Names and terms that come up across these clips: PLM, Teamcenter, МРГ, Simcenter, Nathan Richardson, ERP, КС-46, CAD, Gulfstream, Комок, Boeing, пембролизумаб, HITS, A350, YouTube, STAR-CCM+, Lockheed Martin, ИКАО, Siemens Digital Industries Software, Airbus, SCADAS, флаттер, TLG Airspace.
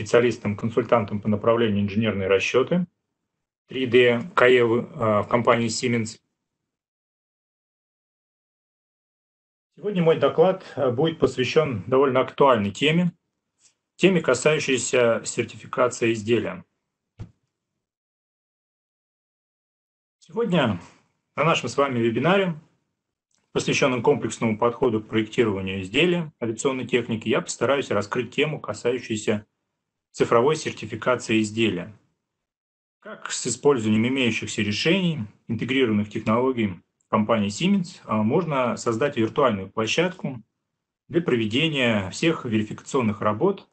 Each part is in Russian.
специалистом-консультантом по направлению инженерные расчеты 3D КЕ в компании Siemens. Сегодня мой доклад будет посвящен довольно актуальной теме, касающейся сертификации изделия. Сегодня на нашем с вами вебинаре, посвященном комплексному подходу к проектированию изделия авиационной техники, я постараюсь раскрыть тему, касающуюся цифровой сертификации изделия. Как с использованием имеющихся решений, интегрированных технологий компании Siemens, можно создать виртуальную площадку для проведения всех верификационных работ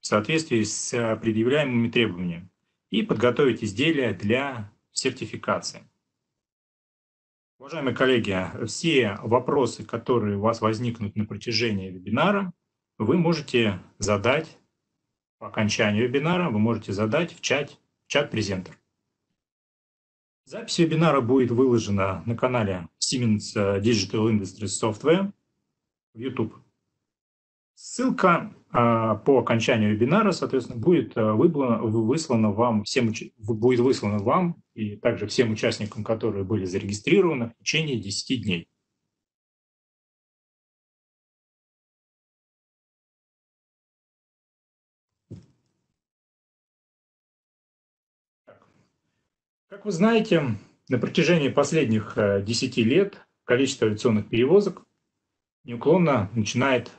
в соответствии с предъявляемыми требованиями и подготовить изделия для сертификации. Уважаемые коллеги, все вопросы, которые у вас возникнут на протяжении вебинара, вы можете задать по окончанию вебинара, вы можете задать в чат-презентер. Запись вебинара будет выложена на канале Siemens Digital Industries Software в YouTube. Ссылка по окончанию вебинара, соответственно, будет выслана вам и также всем участникам, которые были зарегистрированы в течение 10 дней. Как вы знаете, на протяжении последних 10 лет количество авиационных перевозок неуклонно растет.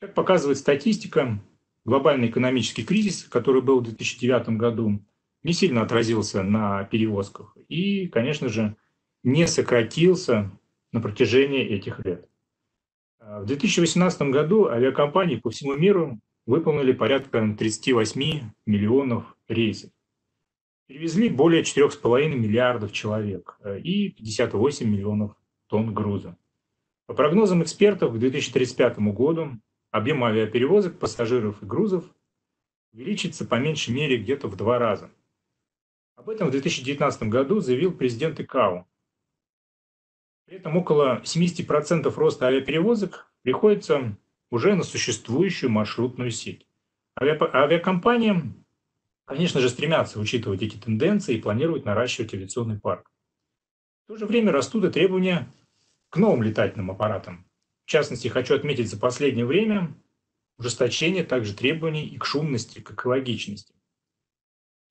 Как показывает статистика, глобальный экономический кризис, который был в 2009 году, не сильно отразился на перевозках и, конечно же, не сократился на протяжении этих лет. В 2018 году авиакомпании по всему миру выполнили порядка 38 миллионов рейсов. Перевезли более 4,5 миллиардов человек и 58 миллионов тонн груза. По прогнозам экспертов, к 2035 году объем авиаперевозок пассажиров и грузов увеличится по меньшей мере где-то в 2 раза. Об этом в 2019 году заявил президент ИКАО. При этом около 70% роста авиаперевозок приходится уже на существующую маршрутную сеть. Авиакомпаниям, конечно же, стремятся учитывать эти тенденции и планируют наращивать авиационный парк. В то же время растут и требования к новым летательным аппаратам. В частности, хочу отметить за последнее время ужесточение также требований и к шумности, и к экологичности.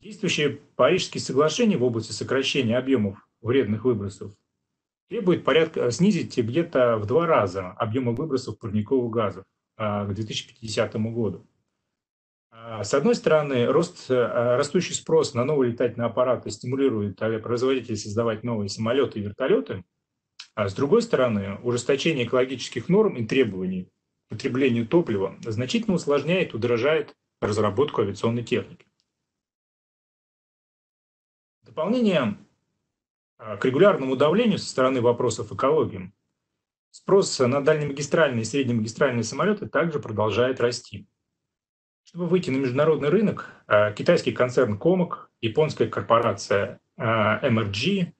Действующие парижские соглашения в области сокращения объемов вредных выбросов требуют снизить где-то в 2 раза объемы выбросов парниковых газов к 2050 году. С одной стороны, растущий спрос на новые летательные аппараты стимулирует авиапроизводителей создавать новые самолеты и вертолеты. А с другой стороны, ужесточение экологических норм и требований к потреблению топлива значительно усложняет и удорожает разработку авиационной техники. В дополнение к регулярному давлению со стороны вопросов экологии, спрос на дальнемагистральные и среднемагистральные самолеты также продолжает расти. Чтобы выйти на международный рынок, китайский концерн «Комок», японская корпорация МРГ и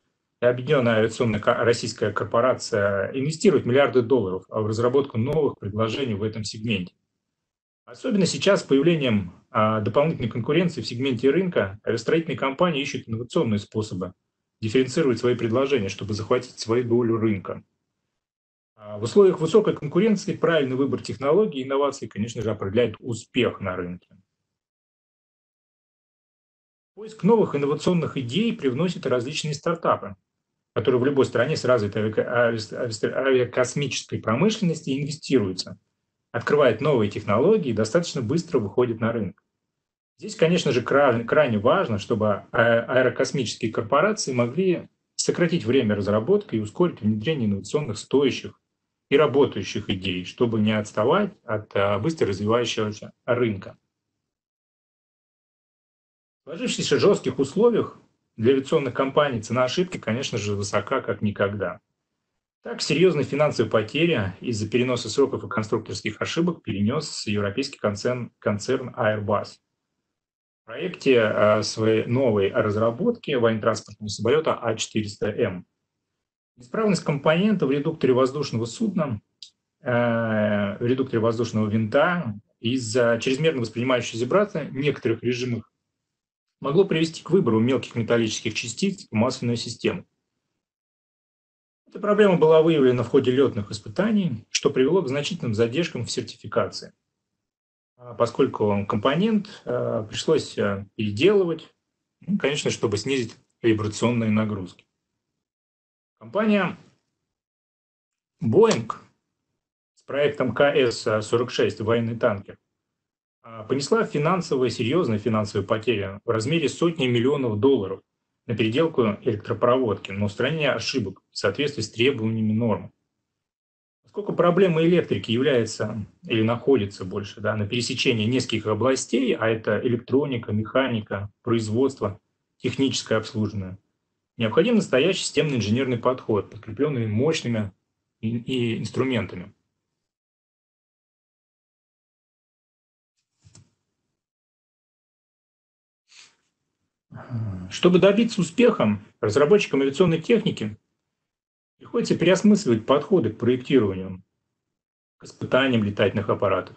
Объединенная авиационная российская корпорация инвестируют миллиарды долларов в разработку новых предложений в этом сегменте. Особенно сейчас с появлением дополнительной конкуренции в сегменте рынка авиастроительные компании ищут инновационные способы дифференцировать свои предложения, чтобы захватить свою долю рынка. В условиях высокой конкуренции правильный выбор технологий и инноваций, конечно же, определяет успех на рынке. Поиск новых инновационных идей привносит различные стартапы, которые в любой стране с развитой авиакосмической промышленности инвестируются, открывают новые технологии и достаточно быстро выходят на рынок. Здесь, конечно же, крайне важно, чтобы аэрокосмические корпорации могли сократить время разработки и ускорить внедрение инновационных стоящих и работающих идей, чтобы не отставать от быстро развивающегося рынка. В сложившихся жестких условиях для авиационных компаний цена ошибки, конечно же, высока как никогда. Так, серьезные финансовые потери из-за переноса сроков и конструкторских ошибок перенес европейский концерн Airbus. В проекте своей новой разработки военно-транспортного самолета А-400М. Неисправность компонента в редукторе воздушного винта из-за чрезмерно воспринимающегося брата в некоторых режимах могло привести к выбору мелких металлических частиц в масляную систему. Эта проблема была выявлена в ходе летных испытаний, что привело к значительным задержкам в сертификации, поскольку компонент пришлось переделывать, конечно, чтобы снизить вибрационные нагрузки. Компания Boeing с проектом КС-46 «Военный танкер» понесла серьезные финансовые потери в размере сотни миллионов долларов на переделку электропроводки, на устранение ошибок в соответствии с требованиями нормы. Поскольку проблема электрики является или находится больше на пересечении нескольких областей, а это электроника, механика, производство, техническое обслуживание, необходим настоящий системный инженерный подход, подкрепленный мощными и инструментами. Чтобы добиться успеха, разработчикам авиационной техники приходится переосмысливать подходы к проектированию, к испытаниям летательных аппаратов,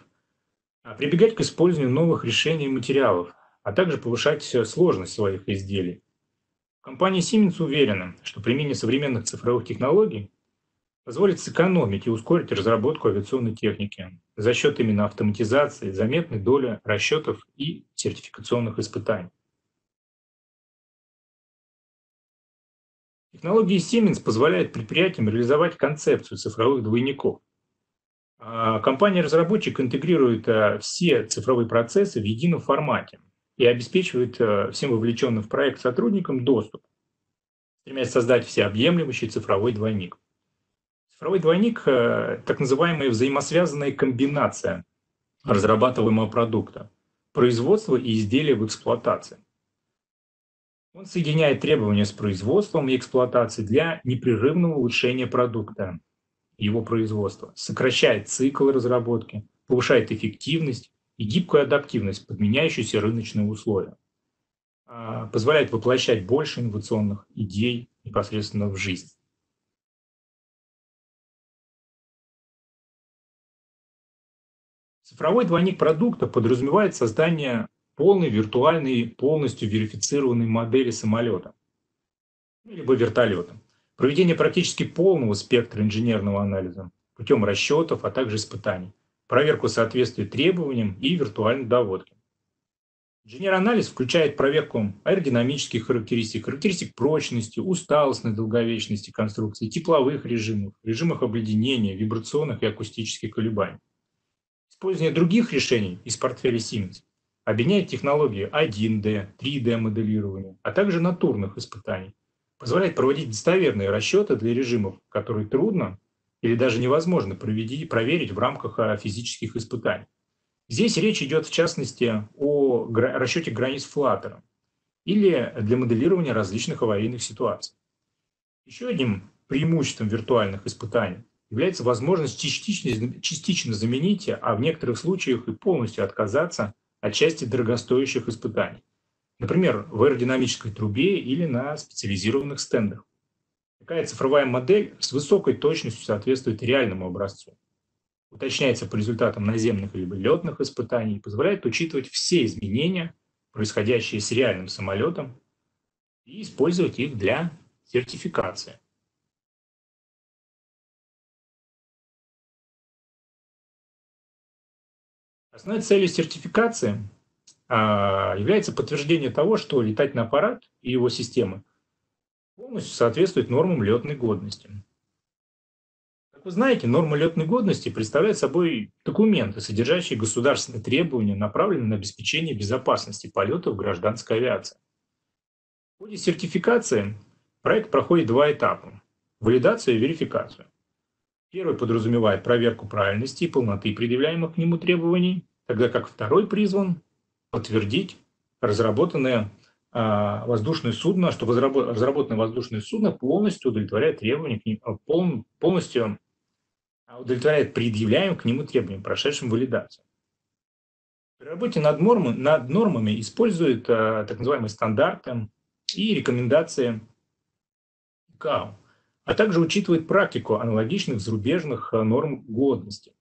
прибегать к использованию новых решений и материалов, а также повышать сложность своих изделий. Компания Siemens уверена, что применение современных цифровых технологий позволит сэкономить и ускорить разработку авиационной техники за счет именно автоматизации, заметной доли расчетов и сертификационных испытаний. Технологии Siemens позволяют предприятиям реализовать концепцию цифровых двойников. Компания-разработчик интегрирует все цифровые процессы в едином формате и обеспечивает всем вовлеченным в проект сотрудникам доступ, стремясь создать всеобъемлющий цифровой двойник. Цифровой двойник – так называемая взаимосвязанная комбинация разрабатываемого продукта, производства и изделия в эксплуатации. Он соединяет требования с производством и эксплуатацией для непрерывного улучшения продукта, его производства, сокращает цикл разработки, повышает эффективность и гибкую адаптивность под меняющиеся рыночные условия, позволяет воплощать больше инновационных идей непосредственно в жизнь. Цифровой двойник продукта подразумевает создание полной виртуальной, полностью верифицированной модели самолета, либо вертолета. Проведение практически полного спектра инженерного анализа путем расчетов, а также испытаний. Проверку соответствия требованиям и виртуальной доводки. Инженер-анализ включает проверку аэродинамических характеристик прочности, усталостной долговечности конструкции, тепловых режимов, режимах обледенения, вибрационных и акустических колебаний. Использование других решений из портфеля Siemens объединяет технологии 1D, 3D моделирования, а также натурных испытаний, позволяет проводить достоверные расчеты для режимов, которые трудно или даже невозможно проверить в рамках физических испытаний. Здесь речь идет в частности о расчете границ флаттера или для моделирования различных аварийных ситуаций. Еще одним преимуществом виртуальных испытаний является возможность частично заменить, а в некоторых случаях и полностью отказаться от части дорогостоящих испытаний, например, в аэродинамической трубе или на специализированных стендах. Такая цифровая модель с высокой точностью соответствует реальному образцу, уточняется по результатам наземных или летных испытаний и позволяет учитывать все изменения, происходящие с реальным самолетом, и использовать их для сертификации. Основной целью сертификации является подтверждение того, что летательный аппарат и его системы полностью соответствуют нормам летной годности. Как вы знаете, нормы летной годности представляют собой документы, содержащие государственные требования, направленные на обеспечение безопасности полетов гражданской авиации. В ходе сертификации проект проходит два этапа – валидацию и верификацию. Первый подразумевает проверку правильности и полноты предъявляемых к нему требований, тогда как второй призван подтвердить разработанное воздушное судно полностью удовлетворяет предъявляемым к нему требованиям, прошедшим валидацию. При работе над нормами используют так называемые стандарты и рекомендации ИКАО, а также учитывает практику аналогичных зарубежных норм годности,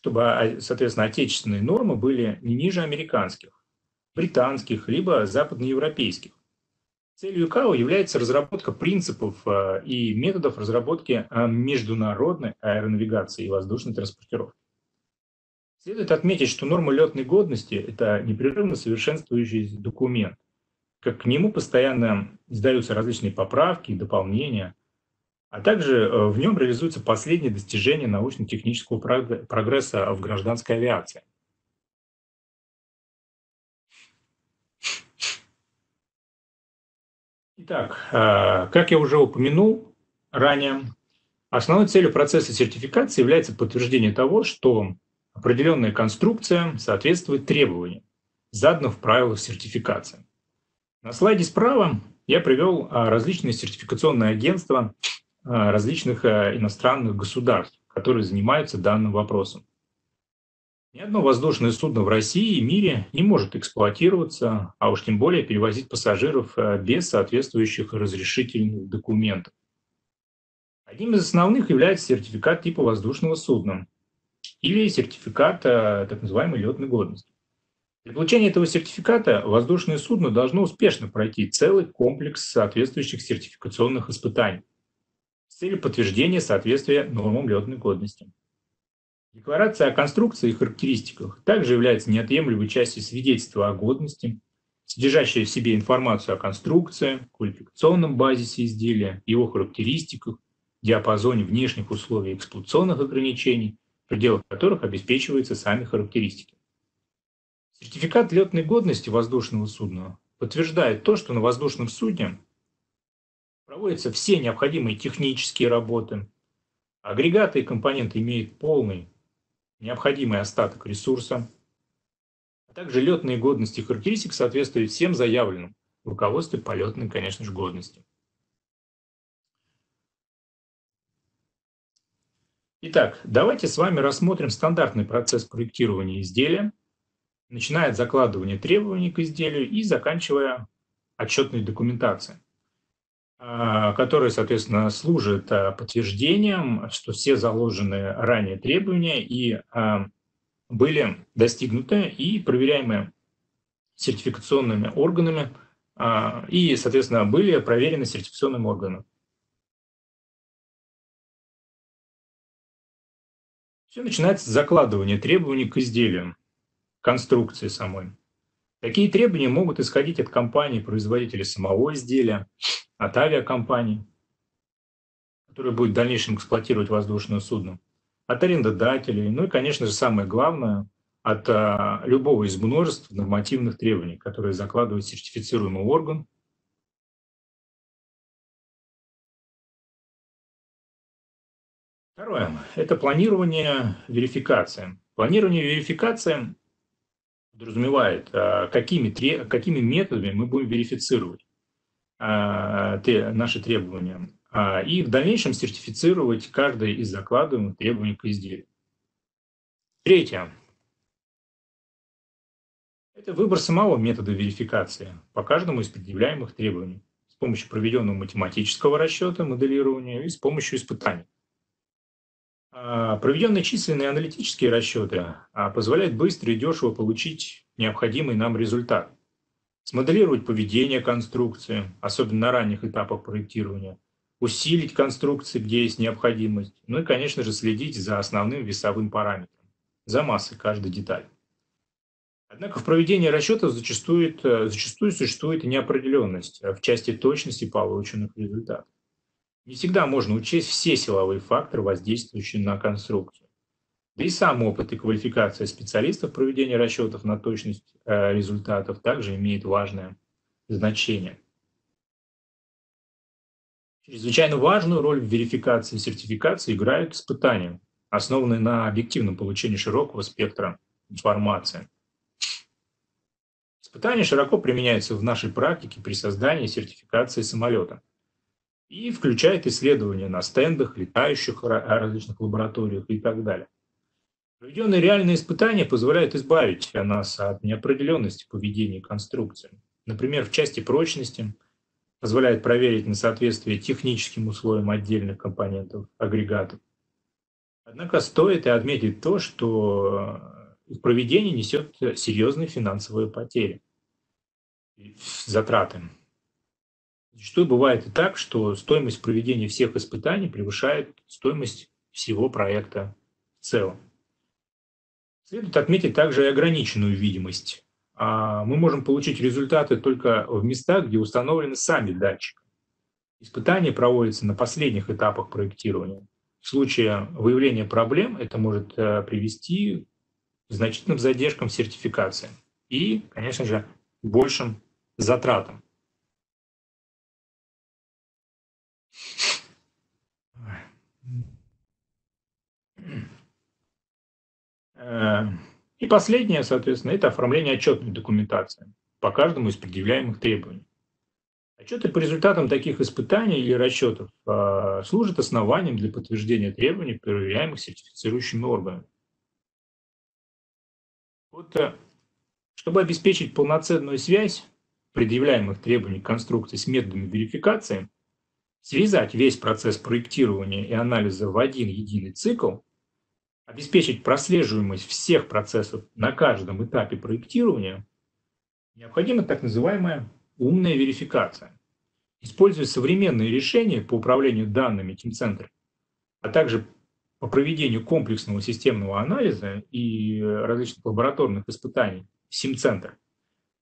чтобы, соответственно, отечественные нормы были не ниже американских, британских, либо западноевропейских. Целью ИКАО является разработка принципов и методов разработки международной аэронавигации и воздушной транспортировки. Следует отметить, что норма летной годности – это непрерывно совершенствующийся документ. Как к нему постоянно издаются различные поправки и дополнения, а также в нем реализуются последние достижения научно-технического прогресса в гражданской авиации. Итак, как я уже упомянул ранее, основной целью процесса сертификации является подтверждение того, что определенная конструкция соответствует требованиям, заданным в правилах сертификации. На слайде справа я привел различные сертификационные агентства различных иностранных государств, которые занимаются данным вопросом. Ни одно воздушное судно в России и мире не может эксплуатироваться, а уж тем более перевозить пассажиров без соответствующих разрешительных документов. Одним из основных является сертификат типа воздушного судна или сертификат так называемой летной годности. Для получения этого сертификата воздушное судно должно успешно пройти целый комплекс соответствующих сертификационных испытаний с целью подтверждения соответствия нормам летной годности. Декларация о конструкции и характеристиках также является неотъемлемой частью свидетельства о годности, содержащая в себе информацию о конструкции, квалификационном базисе изделия, его характеристиках, диапазоне внешних условий и эксплуатационных ограничений, в пределах которых обеспечиваются сами характеристики. Сертификат летной годности воздушного судна подтверждает то, что на воздушном судне проводятся все необходимые технические работы, агрегаты и компоненты имеют полный необходимый остаток ресурса, а также летные годности характеристик соответствуют всем заявленным в руководстве полетной, конечно же, годности. Итак, давайте с вами рассмотрим стандартный процесс проектирования изделия, начиная от закладывания требований к изделию и заканчивая отчетной документацией, которые, соответственно, служат подтверждением, что все заложенные ранее требования и были достигнуты и проверяемы сертификационными органами и, соответственно, были проверены сертификационным органом. Все начинается с закладывания требований к изделию, конструкции самой. Такие требования могут исходить от компании-производителя самого изделия, от авиакомпаний, которые будут в дальнейшем эксплуатировать воздушное судно, от арендодателей, ну и, конечно же, самое главное, от любого из множеств нормативных требований, которые закладывает сертифицируемый орган. Второе – это планирование верификации. Планирование верификации подразумевает, какими методами мы будем верифицировать наши требования и в дальнейшем сертифицировать каждое из закладываемых требований к изделию. Третье. Это выбор самого метода верификации по каждому из предъявляемых требований с помощью проведенного математического расчета, моделирования и с помощью испытаний. Проведенные численные аналитические расчеты позволяют быстро и дешево получить необходимый нам результат, смоделировать поведение конструкции, особенно на ранних этапах проектирования, усилить конструкции, где есть необходимость, ну и, конечно же, следить за основным весовым параметром, за массой каждой детали. Однако в проведении расчетов зачастую существует неопределенность в части точности полученных результатов. Не всегда можно учесть все силовые факторы, воздействующие на конструкцию. Да и сам опыт и квалификация специалистов проведения расчетов на точность результатов также имеет важное значение. Чрезвычайно важную роль в верификации и сертификации играют испытания, основанные на объективном получении широкого спектра информации. Испытания широко применяются в нашей практике при создании и сертификации самолета и включает исследования на стендах, летающих различных лабораториях и так далее. Проведенные реальные испытания позволяют избавить нас от неопределенности поведения конструкции. Например, в части прочности позволяет проверить на соответствие техническим условиям отдельных компонентов агрегатов, Однако стоит и отметить то, что их проведение несет серьезные финансовые потери, затраты. Зачастую бывает и так, что стоимость проведения всех испытаний превышает стоимость всего проекта в целом. Следует отметить также и ограниченную видимость. Мы можем получить результаты только в местах, где установлены сами датчики. Испытания проводятся на последних этапах проектирования. В случае выявления проблем это может привести к значительным задержкам сертификации и, конечно же, большим затратам. И последнее, соответственно, это оформление отчетной документации по каждому из предъявляемых требований. Отчеты по результатам таких испытаний или расчетов служат основанием для подтверждения требований, проверяемых сертифицирующими органами. Вот, чтобы обеспечить полноценную связь предъявляемых требований к конструкции с методами верификации, связать весь процесс проектирования и анализа в один единый цикл, обеспечить прослеживаемость всех процессов на каждом этапе проектирования, необходима так называемая умная верификация. Используя современные решения по управлению данными Teamcenter, а также по проведению комплексного системного анализа и различных лабораторных испытаний в Simcenter,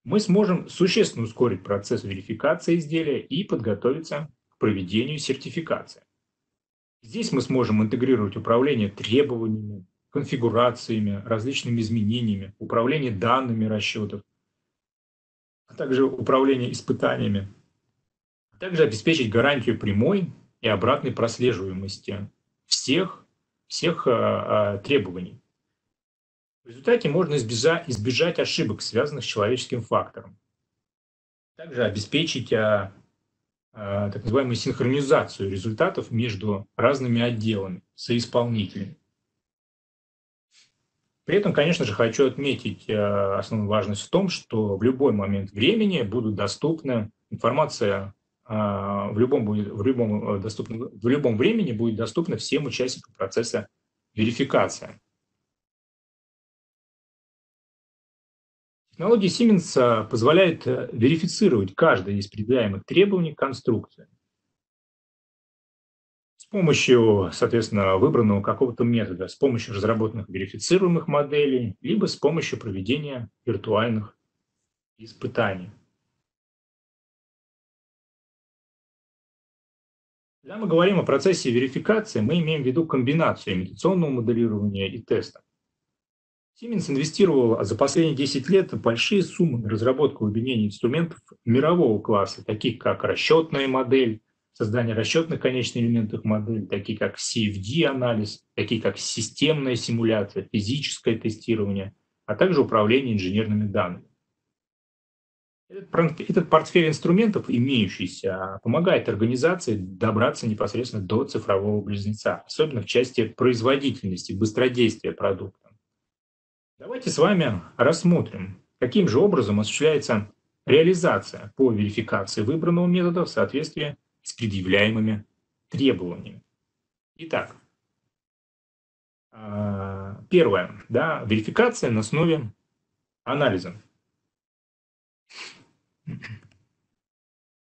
мы сможем существенно ускорить процесс верификации изделия и подготовиться к проведению сертификации. Здесь мы сможем интегрировать управление требованиями, конфигурациями, различными изменениями, управление данными расчетов, а также управление испытаниями, а также обеспечить гарантию прямой и обратной прослеживаемости всех требований. В результате можно избежать ошибок, связанных с человеческим фактором. Также обеспечить так называемую синхронизацию результатов между разными отделами, соисполнителями. При этом, конечно же, хочу отметить основную важность в том, что в любой момент времени будет доступна информация, в любом времени будет доступна всем участникам процесса верификации. Технология Siemens позволяет верифицировать каждое из предъявляемых требований к конструкции с помощью, соответственно, выбранного какого-то метода, с помощью разработанных верифицируемых моделей, либо с помощью проведения виртуальных испытаний. Когда мы говорим о процессе верификации, мы имеем в виду комбинацию имитационного моделирования и теста. Siemens инвестировала за последние 10 лет большие суммы на разработку и объединение инструментов мирового класса, таких как расчетная модель, создание расчетных конечных элементов модели, такие как CFD-анализ, такие как системная симуляция, физическое тестирование, а также управление инженерными данными. Этот портфель инструментов, имеющийся, помогает организации добраться непосредственно до цифрового близнеца, особенно в части производительности, быстродействия продукта. Давайте с вами рассмотрим, каким же образом осуществляется реализация по верификации выбранного метода в соответствии с предъявляемыми требованиями. Итак, первое, верификация на основе анализа.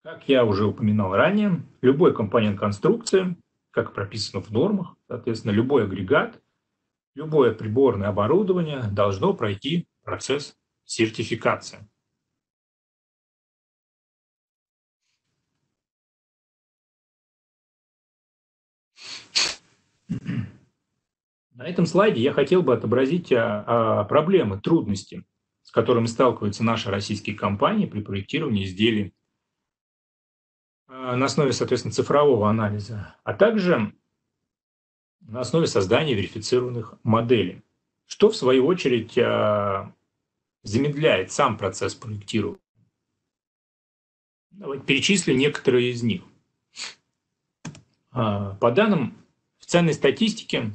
Как я уже упоминал ранее, любой компонент конструкции, как прописано в нормах, соответственно, любой агрегат, любое приборное оборудование должно пройти процесс сертификации. На этом слайде я хотел бы отобразить проблемы, трудности, с которыми сталкиваются наши российские компании при проектировании изделий на основе, соответственно, цифрового анализа, а также на основе создания верифицированных моделей, что, в свою очередь, замедляет сам процесс проектирования. Давайте перечислю некоторые из них. По данным официальной статистики,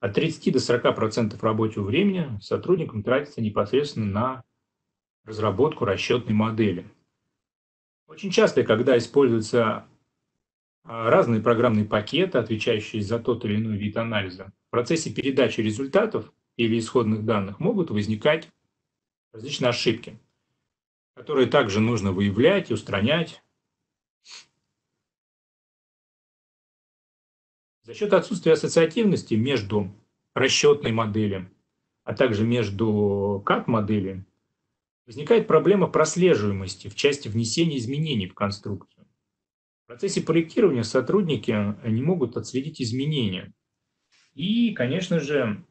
от 30 до 40% рабочего времени сотрудникам тратится непосредственно на разработку расчетной модели. Очень часто, когда используется разные программные пакеты, отвечающие за тот или иной вид анализа. В процессе передачи результатов или исходных данных могут возникать различные ошибки, которые также нужно выявлять и устранять. За счет отсутствия ассоциативности между расчетной моделью, а также между CAD-моделями, возникает проблема прослеживаемости в части внесения изменений в конструкцию. В процессе проектирования сотрудники не могут отследить изменения и, конечно же,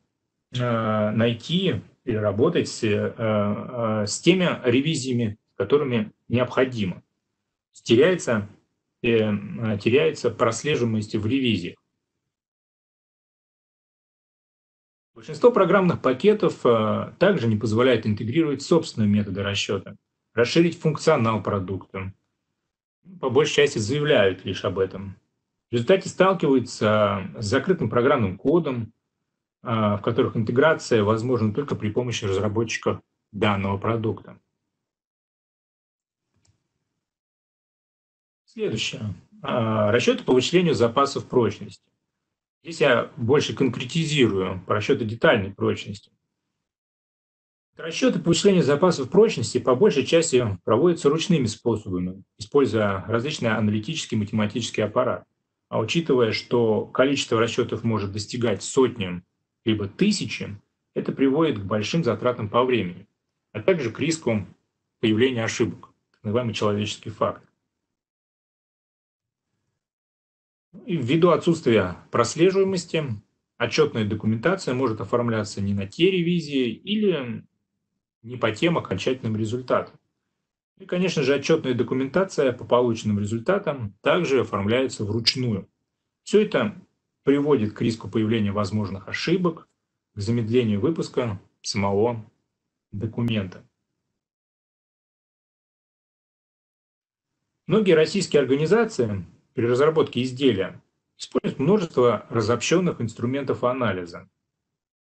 найти и работать с теми ревизиями, которыми необходимо. Теряется прослеживаемость в ревизиях. Большинство программных пакетов также не позволяет интегрировать собственные методы расчета, расширить функционал продукта. По большей части заявляют лишь об этом. В результате сталкиваются с закрытым программным кодом, в которых интеграция возможна только при помощи разработчиков данного продукта. Следующее. Расчеты по вычислению запасов прочности. Здесь я больше конкретизирую по расчету детальной прочности. Расчеты по вычислению запасов прочности по большей части проводятся ручными способами, используя различные аналитические и математические аппараты. А учитывая, что количество расчетов может достигать сотни либо тысячи, это приводит к большим затратам по времени, а также к риску появления ошибок, так называемый человеческий фактор. И ввиду отсутствия прослеживаемости, отчетная документация может оформляться не на те ревизии или не по тем окончательным результатам. И, конечно же, отчетная документация по полученным результатам также оформляется вручную. Все это приводит к риску появления возможных ошибок, к замедлению выпуска самого документа. Многие российские организации при разработке изделия используют множество разобщенных инструментов анализа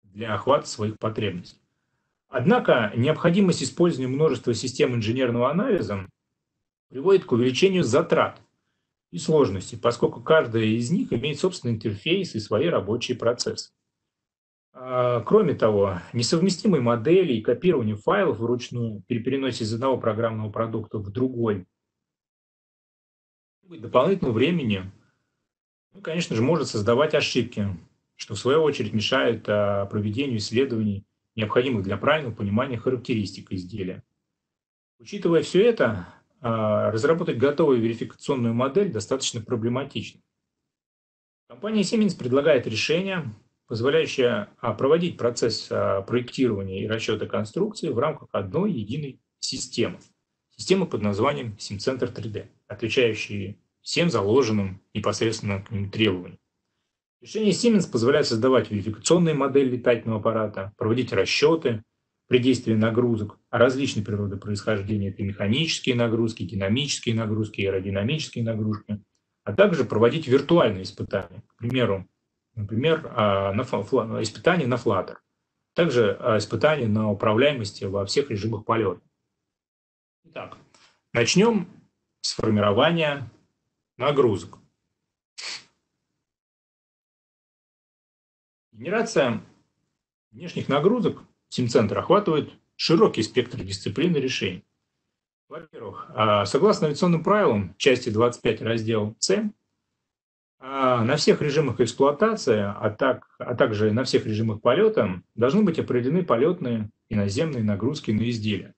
для охвата своих потребностей. Однако необходимость использования множества систем инженерного анализа приводит к увеличению затрат и сложностей, поскольку каждая из них имеет собственный интерфейс и свои рабочие процессы. Кроме того, несовместимые модели и копирование файлов вручную при переносе из одного программного продукта в другой дополнительного времени, конечно же, может создавать ошибки, что в свою очередь мешает проведению исследований, необходимых для правильного понимания характеристик изделия. Учитывая все это, разработать готовую верификационную модель достаточно проблематично. Компания Siemens предлагает решение, позволяющее проводить процесс проектирования и расчета конструкции в рамках одной единой системы. Системы под названием Simcenter 3D, отвечающие всем заложенным непосредственно к ним требованиям. Решение Siemens позволяет создавать верификационные модели летательного аппарата, проводить расчеты при действии нагрузок, различной природы происхождения, это механические нагрузки, динамические нагрузки, аэродинамические нагрузки, а также проводить виртуальные испытания, к примеру, испытания на Flutter, также испытания на управляемости во всех режимах полета. Итак, начнем с формирования нагрузок. Генерация внешних нагрузок Simcenter охватывает широкий спектр дисциплин и решений. Во-первых, согласно авиационным правилам части 25 раздела С, на всех режимах эксплуатации, а также на всех режимах полета должны быть определены полетные и наземные нагрузки на изделия.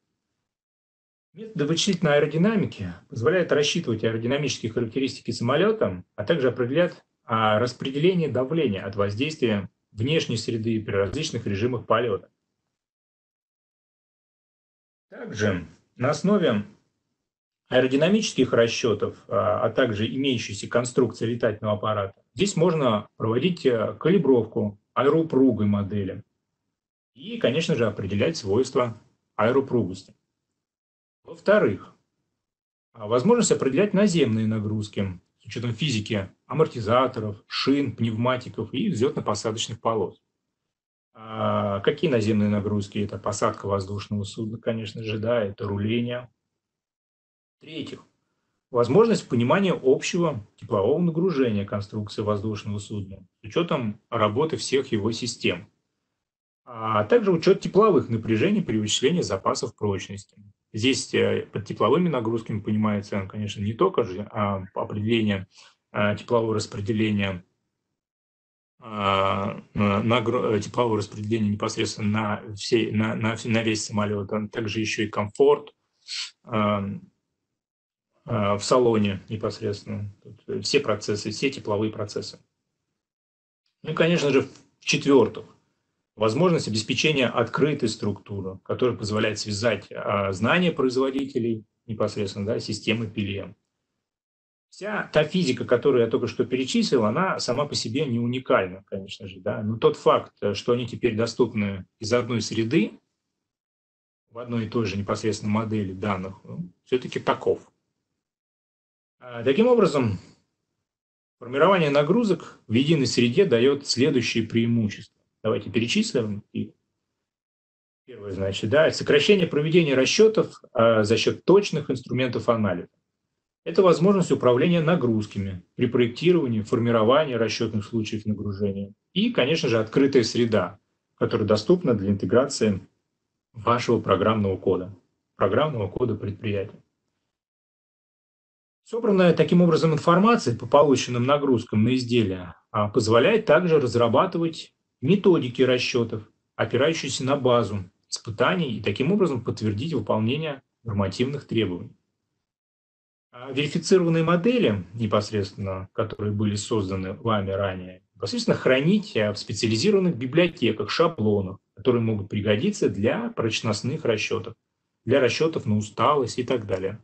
Методы вычислительной аэродинамики позволяют рассчитывать аэродинамические характеристики самолета, а также определять распределение давления от воздействия внешней среды при различных режимах полета. Также на основе аэродинамических расчетов, а также имеющейся конструкции летательного аппарата, здесь можно проводить калибровку аэроупругой модели и, конечно же, определять свойства аэроупругости. Во-вторых, возможность определять наземные нагрузки с учетом физики амортизаторов, шин, пневматиков и взлетно-посадочных полос. Какие наземные нагрузки? Это посадка воздушного судна, конечно же, да, это руление. В-третьих, возможность понимания общего теплового нагружения конструкции воздушного судна с учетом работы всех его систем, а также учет тепловых напряжений при вычислении запасов прочности. Здесь под тепловыми нагрузками понимается, конечно, не только определение теплового распределения, непосредственно на весь самолет, а также еще и комфорт в салоне непосредственно. Тут все процессы, все тепловые процессы. Ну и, конечно же, в-четвертых, возможность обеспечения открытой структуры, которая позволяет связать знания производителей непосредственно, да, системы PLM. Вся та физика, которую я только что перечислил, она сама по себе не уникальна, конечно же, да? Но тот факт, что они теперь доступны из одной среды, в одной и той же непосредственно модели данных, ну, все-таки таков. Таким образом, формирование нагрузок в единой среде дает следующие преимущества. Давайте перечислим. Первое, значит, да, сокращение проведения расчетов за счет точных инструментов анализа. Это возможность управления нагрузками при проектировании, формировании расчетных случаев нагружения. И, конечно же, открытая среда, которая доступна для интеграции вашего программного кода предприятия. Собранная таким образом информация по полученным нагрузкам на изделия позволяет также разрабатывать методики расчетов, опирающиеся на базу испытаний, и таким образом подтвердить выполнение нормативных требований. Верифицированные модели, непосредственно, которые были созданы вами ранее, непосредственно хранить в специализированных библиотеках, шаблонах, которые могут пригодиться для прочностных расчетов, для расчетов на усталость и так далее.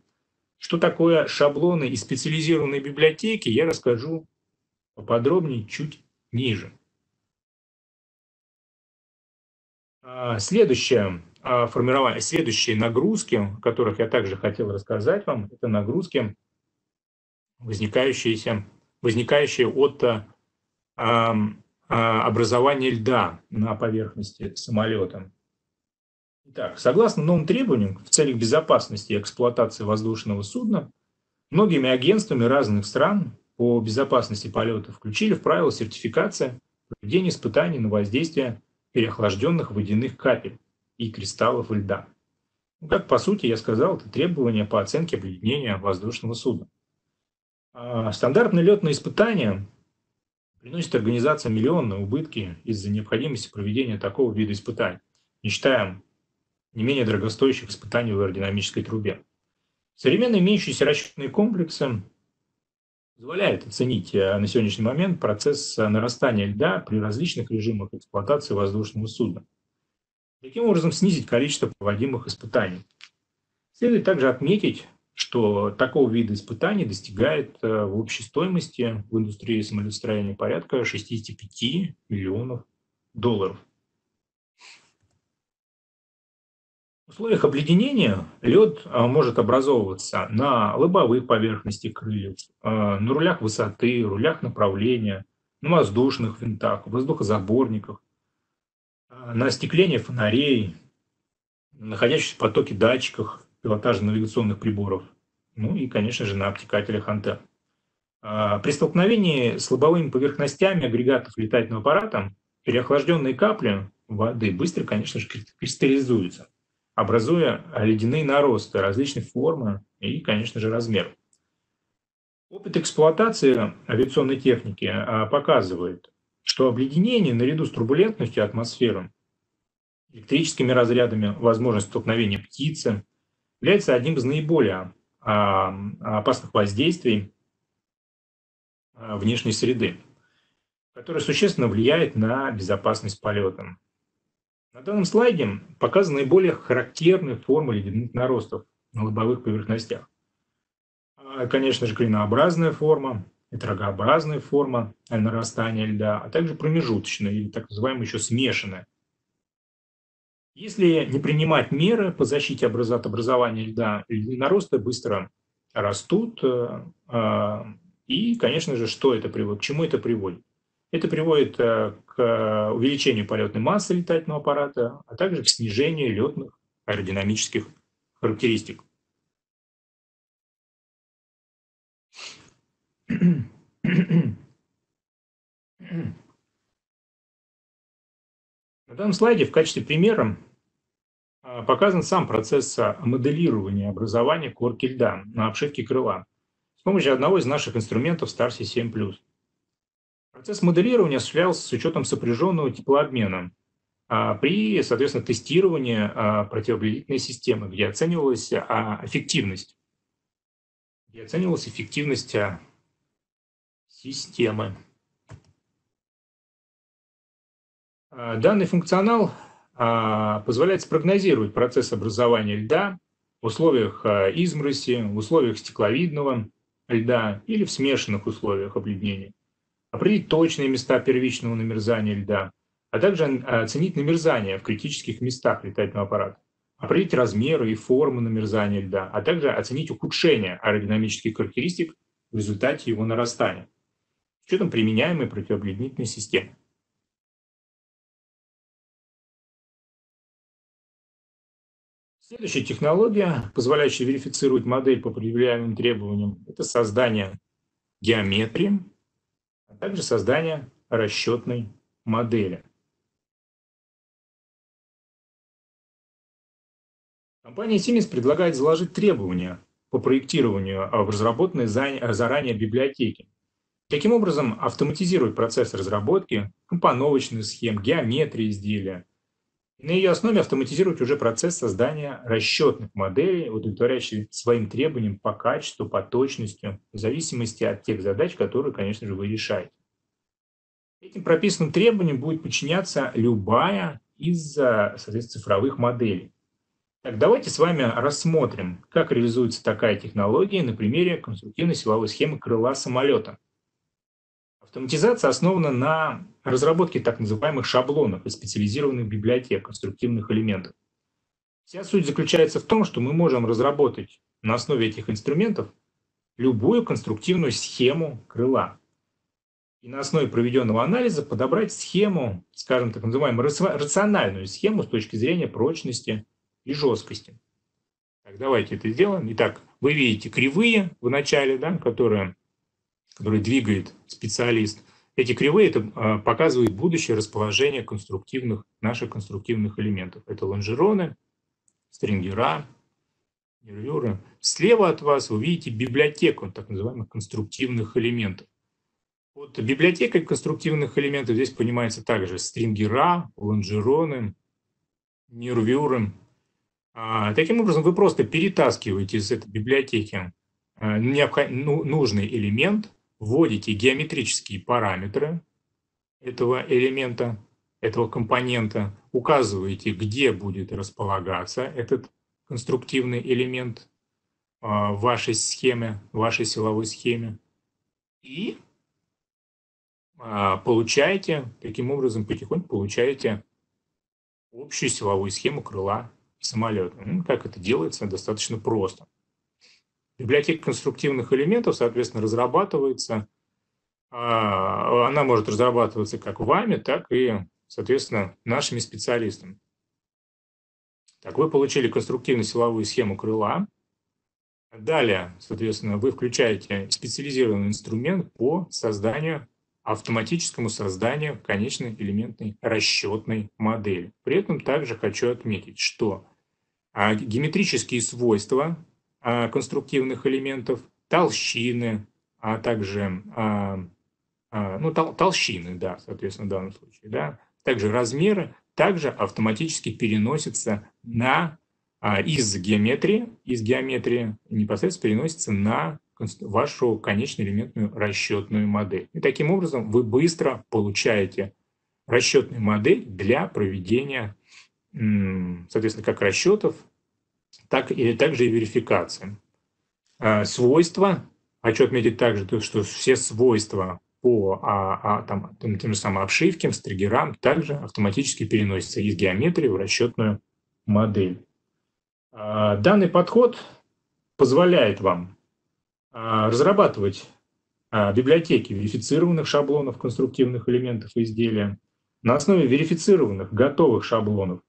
Что такое шаблоны и специализированные библиотеки, я расскажу поподробнее чуть ниже. Следующие нагрузки, о которых я также хотел рассказать вам, это нагрузки, возникающие от образования льда на поверхности самолета. Итак, согласно новым требованиям, в целях безопасности и эксплуатации воздушного судна многими агентствами разных стран по безопасности полета включили в правила сертификации проведения испытаний на воздействие переохлажденных водяных капель и кристаллов льда. Ну, как по сути я сказал, это требования по оценке обледенения воздушного судна. Стандартные летные испытания приносят организациям миллионные убытки из-за необходимости проведения такого вида испытаний, не считая не менее дорогостоящих испытаний в аэродинамической трубе. Современные имеющиеся расчетные комплексы позволяют оценить на сегодняшний момент процесс нарастания льда при различных режимах эксплуатации воздушного судна. Таким образом, снизить количество проводимых испытаний. Следует также отметить, что такого вида испытаний достигает в общей стоимости в индустрии самолетостроения порядка 65 миллионов долларов. В условиях обледенения лед может образовываться на лобовых поверхностях крыльев, на рулях высоты, рулях направления, на воздушных винтах, воздухозаборниках, на остеклении фонарей, находящихся в потоке датчиках, пилотажно-навигационных приборов, ну и, конечно же, на обтекателях антенн. При столкновении с лобовыми поверхностями агрегатов летательного аппарата переохлажденные капли воды быстро, конечно же, кристаллизуются, образуя ледяные наросты различных форм и, конечно же, размеров. Опыт эксплуатации авиационной техники показывает, что обледенение наряду с турбулентностью атмосферы, электрическими разрядами, возможность столкновения птицы является одним из наиболее опасных воздействий внешней среды, которое существенно влияет на безопасность полета. На данном слайде показаны наиболее характерные формы ледяных наростов на лобовых поверхностях. Конечно же, клинообразная форма, рогообразная форма нарастания льда, а также промежуточная или так называемая еще смешанная. Если не принимать меры по защите от образования льда, ледяные наросты быстро растут. И, конечно же, к чему это приводит? Это приводит к увеличению полетной массы летательного аппарата, а также к снижению летных аэродинамических характеристик. На данном слайде в качестве примера показан сам процесс моделирования образования корки льда на обшивке крыла с помощью одного из наших инструментов STAR-CCM+. Процесс моделирования осуществлялся с учетом сопряженного теплообмена при, соответственно, тестировании противобледительной системы, где оценивалась эффективность. Системы. Данный функционал позволяет спрогнозировать процесс образования льда в условиях измороси, в условиях стекловидного льда или в смешанных условиях обледнения, определить точные места первичного намерзания льда, а также оценить намерзание в критических местах летательного аппарата, определить размеры и форму намерзания льда, а также оценить ухудшение аэродинамических характеристик в результате его нарастания с учетом применяемой противообледнительной системы. Следующая технология, позволяющая верифицировать модель по предъявляемым требованиям, это создание геометрии, а также создание расчетной модели. Компания Siemens предлагает заложить требования по проектированию в разработанной заранее библиотеки. Таким образом, автоматизировать процесс разработки компоновочных схем, геометрии изделия. На ее основе автоматизировать уже процесс создания расчетных моделей, удовлетворяющих своим требованиям по качеству, по точности, в зависимости от тех задач, которые, конечно же, вы решаете. Этим прописанным требованиям будет подчиняться любая из, соответственно, цифровых моделей. Так, давайте с вами рассмотрим, как реализуется такая технология на примере конструктивной силовой схемы крыла самолета. Автоматизация основана на разработке так называемых шаблонов и специализированных библиотек конструктивных элементов. Вся суть заключается в том, что мы можем разработать на основе этих инструментов любую конструктивную схему крыла. И на основе проведенного анализа подобрать схему, скажем, так называемую рациональную схему с точки зрения прочности и жесткости. Так, давайте это сделаем. Итак, вы видите кривые в начале, да, которые двигает специалист. Эти кривые это показывают будущее расположение наших конструктивных элементов. Это лонжероны, стрингера, нервюры. Слева от вас вы видите библиотеку так называемых конструктивных элементов. Под библиотекой конструктивных элементов здесь понимается также стрингера, лонжероны, нервюры. Таким образом, вы просто перетаскиваете из этой библиотеки нужный элемент, вводите геометрические параметры этого элемента, этого компонента, указываете, где будет располагаться этот конструктивный элемент в вашей схеме, в вашей силовой схеме, и получаете, таким образом, потихоньку получаете общую силовую схему крыла самолета. Ну, как это делается, достаточно просто. Библиотека конструктивных элементов, соответственно, разрабатывается. Она может разрабатываться как вами, так и, соответственно, нашими специалистами. Так, вы получили конструктивно-силовую схему крыла. Далее, соответственно, вы включаете специализированный инструмент по созданию, автоматическому созданию конечной элементной расчетной модели. При этом также хочу отметить, что геометрические свойства конструктивных элементов, толщины, а также толщины, да, соответственно, в данном случае, да, также размеры, также автоматически переносятся на из геометрии непосредственно переносится на вашу конечную элементную расчетную модель. И таким образом вы быстро получаете расчетную модель для проведения, соответственно, как расчетов, также и верификация. Свойства. Хочу отметить также то, что все свойства по тем же самым обшивкам, стригерам также автоматически переносятся из геометрии в расчетную модель. Данный подход позволяет вам разрабатывать библиотеки верифицированных шаблонов конструктивных элементов изделия на основе верифицированных готовых шаблонов.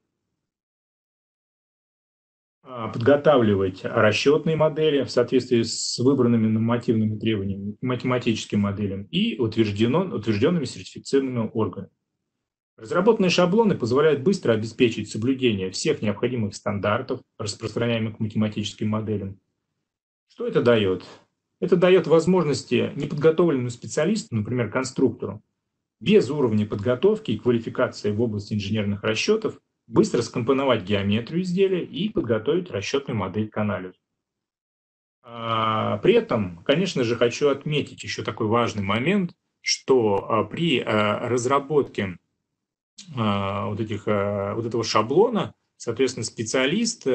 подготавливать расчетные модели в соответствии с выбранными нормативными требованиями, математическим моделям и утвержденными сертифицированными органами. Разработанные шаблоны позволяют быстро обеспечить соблюдение всех необходимых стандартов, распространяемых к математическим моделям. Что это дает? Это дает возможности неподготовленному специалисту, например, конструктору, без уровня подготовки и квалификации в области инженерных расчетов быстро скомпоновать геометрию изделия и подготовить расчетную модель к анализу. При этом, конечно же, хочу отметить еще такой важный момент, что при разработке вот этого шаблона, соответственно, специалист,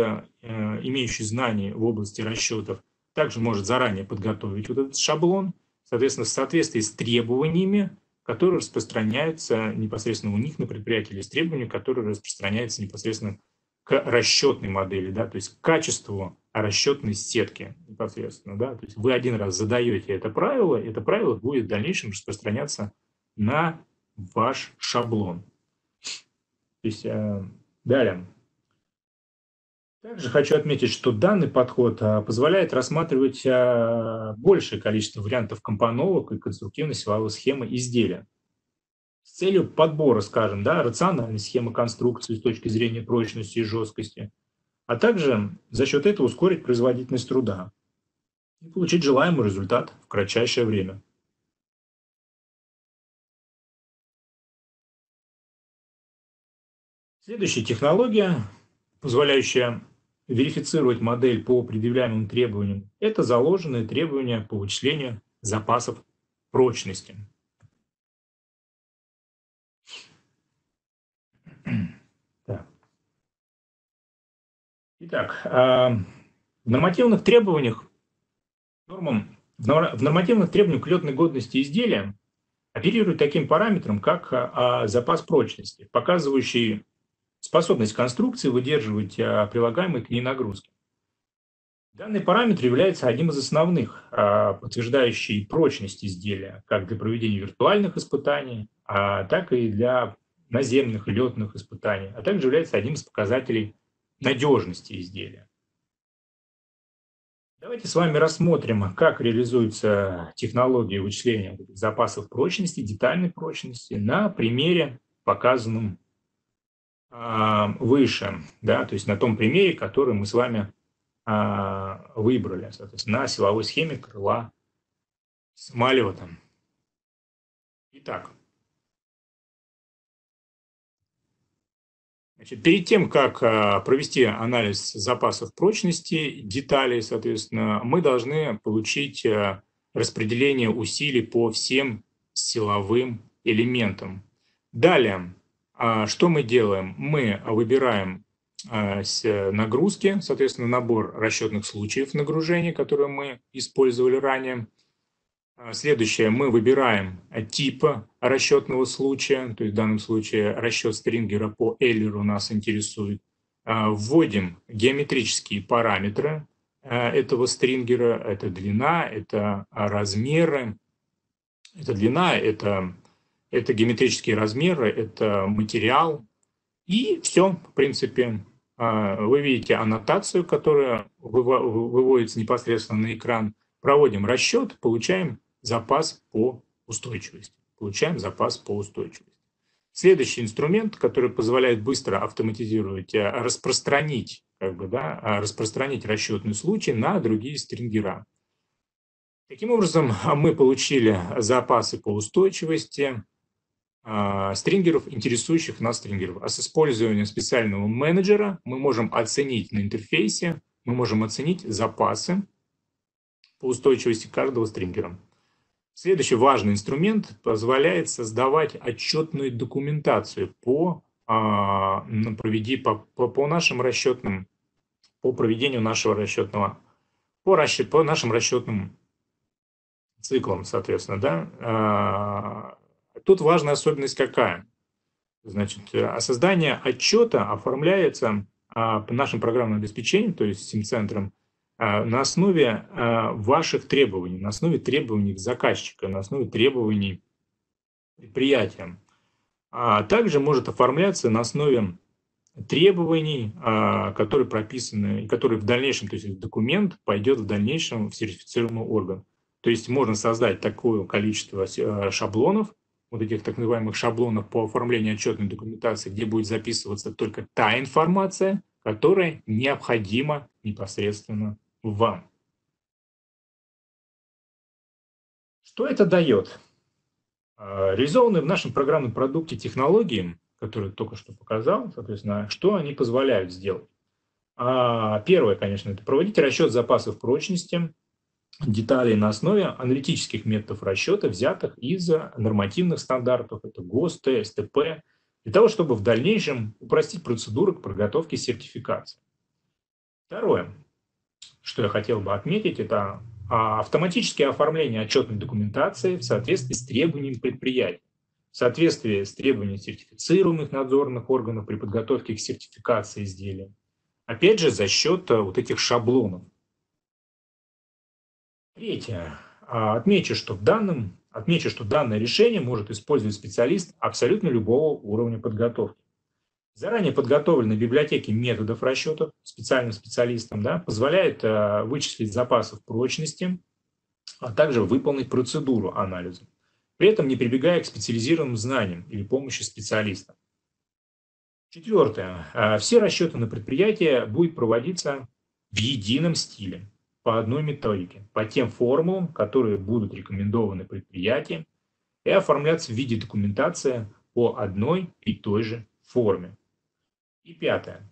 имеющий знания в области расчетов, также может заранее подготовить вот этот шаблон, соответственно, в соответствии с требованиями, которые распространяются непосредственно у них на предприятии, или с требованиями, которые распространяются непосредственно к расчетной модели, да, то есть к качеству расчетной сетки непосредственно. Да, то есть вы один раз задаете это правило будет в дальнейшем распространяться на ваш шаблон. То есть, далее. Также хочу отметить, что данный подход позволяет рассматривать большее количество вариантов компоновок и конструктивной силовой схемы изделия. С целью подбора, скажем, рациональной схемы конструкции с точки зрения прочности и жесткости, а также за счет этого ускорить производительность труда и получить желаемый результат в кратчайшее время. Следующая технология, позволяющая верифицировать модель по предъявляемым требованиям, это заложенные требования по вычислению запасов прочности. Итак, в нормативных требованиях к летной годности изделия оперируют таким параметром, как запас прочности, показывающий способность конструкции выдерживать прилагаемые к ней нагрузки. Данный параметр является одним из основных, подтверждающий прочность изделия как для проведения виртуальных испытаний, так и для наземных и летных испытаний, а также является одним из показателей надежности изделия. Давайте с вами рассмотрим, как реализуется технология вычисления запасов прочности, детальной прочности на примере, показанном выше, да, то есть на том примере, который мы с вами выбрали, соответственно, на силовой схеме крыла самолета. Итак, значит, перед тем, как провести анализ запасов прочности деталей, соответственно, мы должны получить распределение усилий по всем силовым элементам. Далее. Что мы делаем? Мы выбираем нагрузки, соответственно, набор расчетных случаев нагружения, которые мы использовали ранее. Следующее, мы выбираем тип расчетного случая, то есть в данном случае расчет стрингера по Эйлеру нас интересует. Вводим геометрические параметры этого стрингера, это длина, это размеры, это геометрические размеры, это материал. И все, в принципе, вы видите аннотацию, которая выводится непосредственно на экран. Проводим расчет, получаем запас по устойчивости. Следующий инструмент, который позволяет быстро автоматизировать, распространить расчетный случай на другие стрингера. Таким образом, мы получили запасы по устойчивости стрингеров, интересующих нас стрингеров. А с использованием специального менеджера мы можем оценить на интерфейсе, мы можем оценить запасы по устойчивости каждого стрингера. Следующий важный инструмент позволяет создавать отчетную документацию по нашим расчетным циклам, соответственно, да. Тут важная особенность какая? Значит, создание отчета оформляется по нашим программным обеспечениям, то есть Simcenter'ом, на основе ваших требований, на основе требований заказчика, на основе требований предприятия. Также может оформляться на основе требований, которые прописаны, и которые в дальнейшем, то есть документ пойдет в дальнейшем в сертифицированный орган. То есть можно создать такое количество шаблонов, вот этих так называемых шаблонов по оформлению отчетной документации, где будет записываться только та информация, которая необходима непосредственно вам. Что это дает? Реализованные в нашем программном продукте технологии, которые только что показал, соответственно, что они позволяют сделать? Первое, конечно, это проводить расчет запасов прочности деталей на основе аналитических методов расчета, взятых из нормативных стандартов, это ГОСТ, СТП, для того, чтобы в дальнейшем упростить процедуру к подготовке сертификации. Второе, что я хотел бы отметить, это автоматическое оформление отчетной документации в соответствии с требованиями предприятий, в соответствии с требованиями сертифицируемых надзорных органов при подготовке к сертификации изделия. Опять же, за счет вот этих шаблонов. Третье. Отмечу, что данное решение может использовать специалист абсолютно любого уровня подготовки. Заранее подготовленные библиотеки методов расчетов специальным специалистам, да, позволяют вычислить запасы прочности, а также выполнить процедуру анализа, при этом не прибегая к специализированным знаниям или помощи специалиста. Четвертое. Все расчеты на предприятие будут проводиться в едином стиле, по одной методике, по тем формулам, которые будут рекомендованы предприятиям, и оформляться в виде документации по одной и той же форме. И пятое.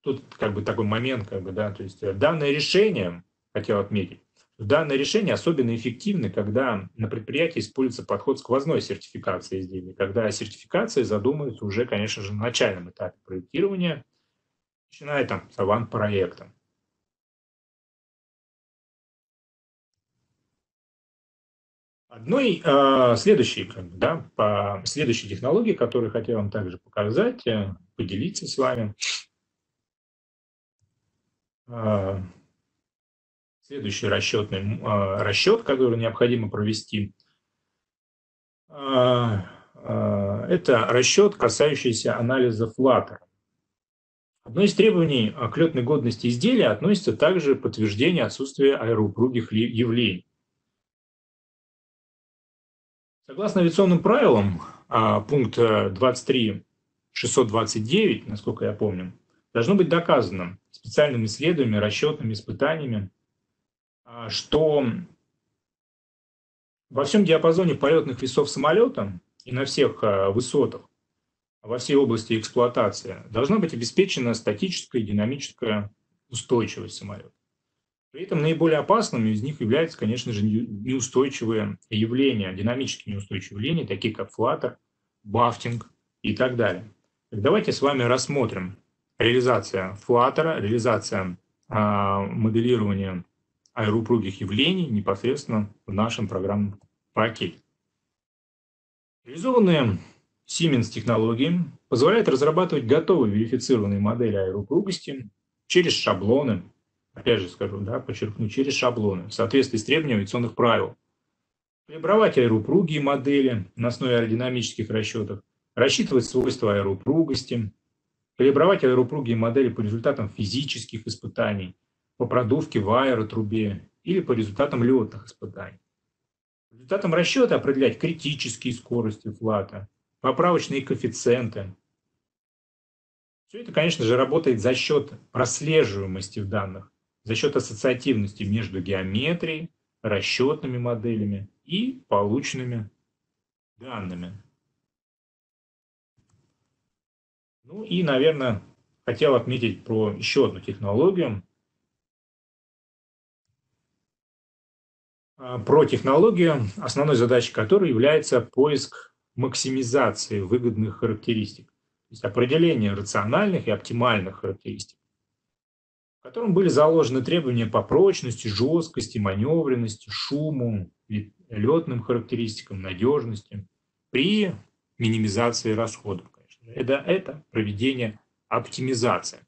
Тут как бы такой момент, то есть данное решение, хотел отметить, данное решение особенно эффективно, когда на предприятии используется подход сквозной сертификации изделий, когда сертификация задумывается уже, конечно же, на начальном этапе проектирования, начиная там с аванс-проекта. Одной следующей технологии, которую хотел вам также показать, поделиться с вами. Следующий расчет, который необходимо провести, это расчет, касающийся анализа флаттера. Одно из требований к летной годности изделия относится также подтверждение отсутствия аэроупругих явлений. Согласно авиационным правилам, пункт 23.629, насколько я помню, должно быть доказано специальными исследованиями, расчетными испытаниями, что во всем диапазоне полетных весов самолета и на всех высотах, во всей области эксплуатации, должна быть обеспечена статическая и динамическая устойчивость самолета. При этом наиболее опасными из них являются, конечно же, неустойчивые явления, динамически неустойчивые явления, такие как флаттер, бафтинг и так далее. Так давайте с вами рассмотрим реализацию флаттера, реализацию моделирования аэроупругих явлений непосредственно в нашем программном пакете. Реализованные Siemens технологии позволяет разрабатывать готовые верифицированные модели аэроупругости через шаблоны, опять же скажу, подчеркну, через шаблоны, в соответствии с требованиями авиационных правил. Калибровать аэроупруги и модели на основе аэродинамических расчетов, рассчитывать свойства аэроупругости, калибровать аэроупруги и модели по результатам физических испытаний, по продувке в аэротрубе или по результатам летных испытаний. По результатам расчета определять критические скорости флата, поправочные коэффициенты. Все это, конечно же, работает за счет прослеживаемости в данных, за счет ассоциативности между геометрией, расчетными моделями и полученными данными. Ну и, наверное, хотел отметить про еще одну технологию. Про технологию, основной задачей которой является поиск максимизации выгодных характеристик, то есть определение рациональных и оптимальных характеристик, в котором были заложены требования по прочности, жесткости, маневренности, шуму, летным характеристикам, надежности при минимизации расходов. Конечно. Это проведение оптимизации.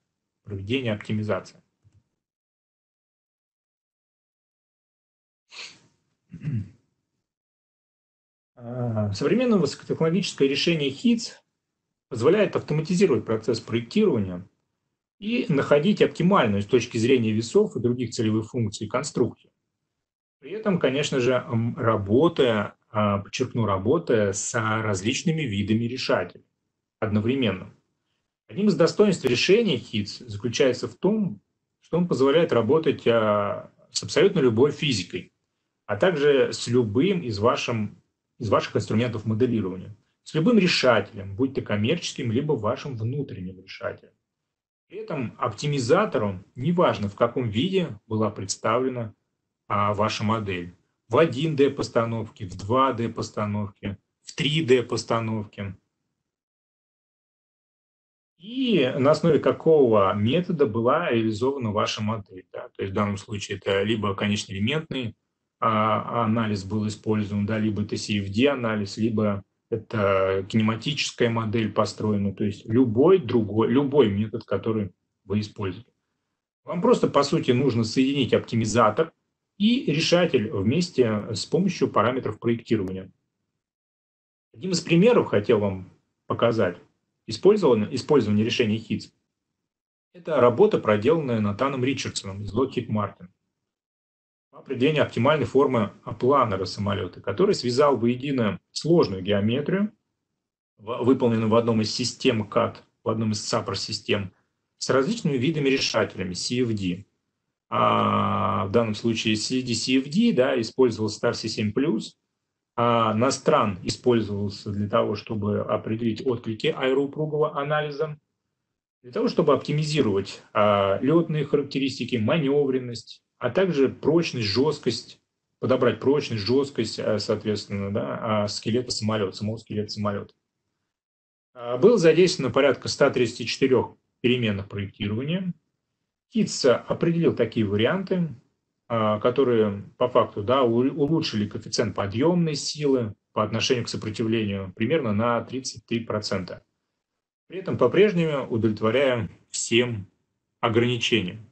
Современное высокотехнологическое решение HITS позволяет автоматизировать процесс проектирования и находить оптимальную с точки зрения весов и других целевых функций конструкцию. При этом, конечно же, работая, подчеркну, работая с различными видами решателей одновременно. Одним из достоинств решения HITS заключается в том, что он позволяет работать с абсолютно любой физикой, а также с любым из ваших инструментов моделирования, с любым решателем, будь то коммерческим, либо вашим внутренним решателем. При этом оптимизатором, неважно в каком виде была представлена ваша модель, в 1D-постановке, в 2D-постановке, в 3D-постановке, и на основе какого метода была реализована ваша модель. Да? То есть в данном случае это либо конечноэлементный анализ был использован, да, либо это CFD-анализ, либо это кинематическая модель построена, то есть любой метод, который вы используете. Вам просто, по сути, нужно соединить оптимизатор и решатель вместе с помощью параметров проектирования. Одним из примеров хотел вам показать использование решения HITS. Это работа, проделанная Натаном Ричардсоном из Lockheed Martin по определению оптимальной формы планера самолета, который связал воедино сложную геометрию, выполненную в одном из систем CAD, в одном из SAPR-систем, с различными видами решателями CFD. В данном случае CFD, да, использовал STAR-CCM+, NASTRAN использовался для того, чтобы определить отклики аэроупругового анализа, для того, чтобы оптимизировать летные характеристики, маневренность, а также прочность, жесткость, подобрать прочность, жесткость, соответственно, да, скелета самолета, самого скелета самолета. Было задействовано порядка 134 переменных проектирования. HITS определил такие варианты, которые по факту, да, улучшили коэффициент подъемной силы по отношению к сопротивлению примерно на 33%. При этом по-прежнему удовлетворяя всем ограничениям,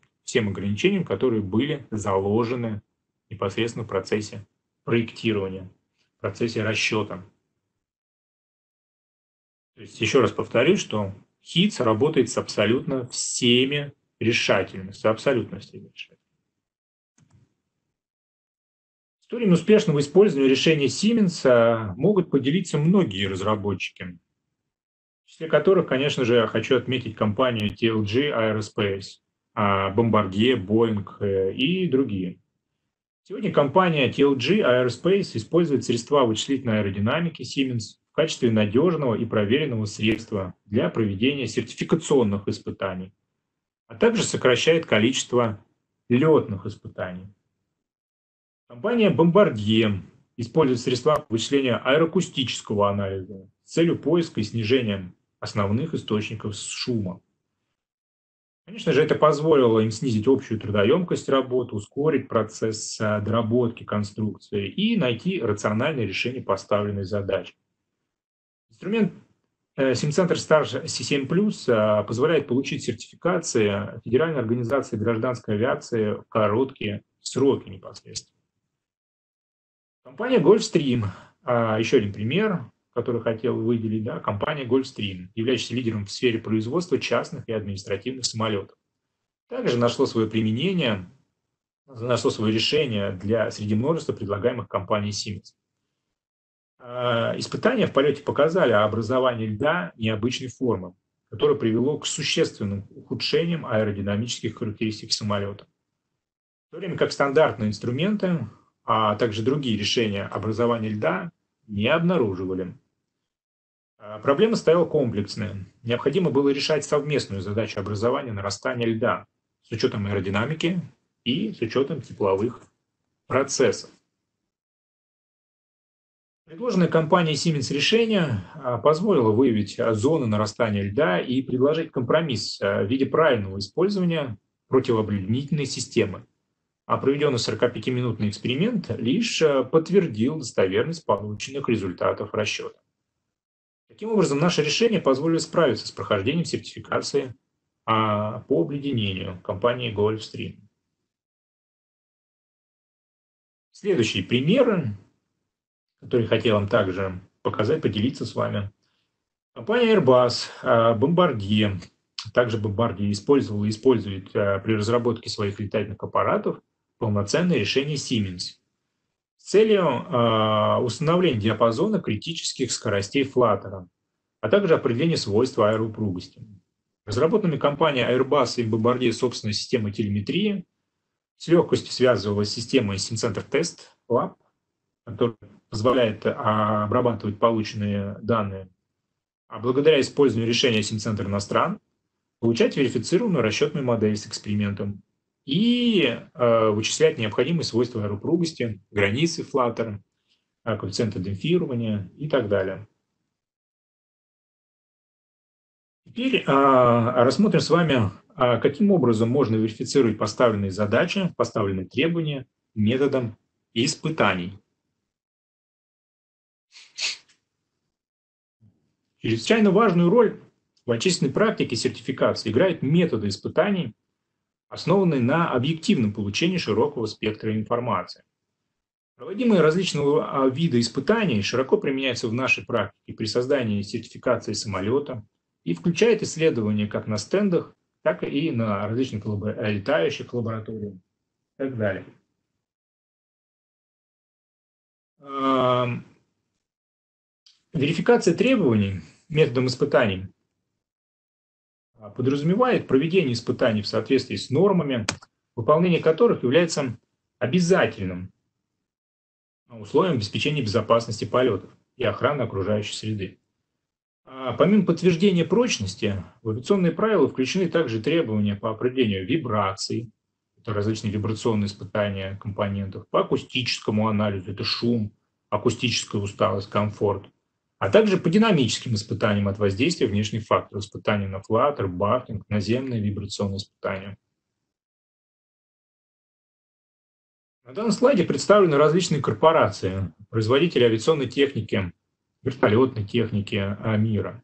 которые были заложены непосредственно в процессе проектирования, в процессе расчета. То есть, еще раз повторюсь, что HITS работает с абсолютно всеми решателями, с абсолютно всеми решателями. Историей успешного использования решения Siemens могут поделиться многие разработчики, в числе которых, конечно же, я хочу отметить компанию TLG Airspace, Bombardier, Boeing и другие. Сегодня компания TLG Airspace использует средства вычислительной аэродинамики Siemens в качестве надежного и проверенного средства для проведения сертификационных испытаний, а также сокращает количество летных испытаний. Компания Bombardier использует средства вычисления аэроакустического анализа с целью поиска и снижения основных источников шума. Конечно же, это позволило им снизить общую трудоемкость работы, ускорить процесс доработки конструкции и найти рациональное решение поставленной задачи. Инструмент Simcenter STAR-CCM+ позволяет получить сертификации Федеральной организации гражданской авиации в короткие сроки непосредственно. Компания Gulfstream, еще один пример, который хотел выделить, да, компания Gulfstream, являющаяся лидером в сфере производства частных и административных самолетов, также нашло свое решение среди множества предлагаемых компаний Siemens. Испытания в полете показали образование льда необычной формы, которое привело к существенным ухудшениям аэродинамических характеристик самолета. В то время как стандартные инструменты, а также другие решения образования льда не обнаруживали. Проблема стояла комплексная. Необходимо было решать совместную задачу образования нарастания льда с учетом аэродинамики и с учетом тепловых процессов. Предложенное компанией Siemens решение позволило выявить зоны нарастания льда и предложить компромисс в виде правильного использования противообледенительной системы. А проведенный 45-минутный эксперимент лишь подтвердил достоверность полученных результатов расчета. Таким образом, наше решение позволило справиться с прохождением сертификации по обледенению компании Gulfstream. Следующие примеры который хотел вам также показать, поделиться с вами. Компания Airbus, Bombardier, также Bombardier использовала и использует при разработке своих летательных аппаратов полноценное решение Siemens с целью установления диапазона критических скоростей флаттера, а также определения свойства аэроупругости. Разработанными компанией Airbus и Bombardier собственная система телеметрии с легкостью связывалась с системой Simcenter Test Lab, которая позволяет обрабатывать полученные данные, а благодаря использованию решения Simcenter NASTRAN получать верифицированную расчетную модель с экспериментом и вычислять необходимые свойства аэроупругости, границы флаттера, коэффициенты демпфирования и так далее. Теперь рассмотрим с вами, каким образом можно верифицировать поставленные задачи, поставленные требования методом испытаний. Чрезвычайно важную роль в отечественной практике сертификации играют методы испытаний, основанные на объективном получении широкого спектра информации. Проводимые различного вида испытаний широко применяются в нашей практике при создании сертификации самолета и включают исследования как на стендах, так и на различных летающих лабораториях и так далее. Верификация требований методом испытаний подразумевает проведение испытаний в соответствии с нормами, выполнение которых является обязательным условием обеспечения безопасности полетов и охраны окружающей среды. Помимо подтверждения прочности, в авиационные правила включены также требования по определению вибраций, это различные вибрационные испытания компонентов, по акустическому анализу, это шум, акустическая усталость, комфорт, а также по динамическим испытаниям от воздействия внешних факторов, испытаниям на флаттер, бартинг, наземные вибрационные испытания. На данном слайде представлены различные корпорации, производители авиационной техники, вертолетной техники мира.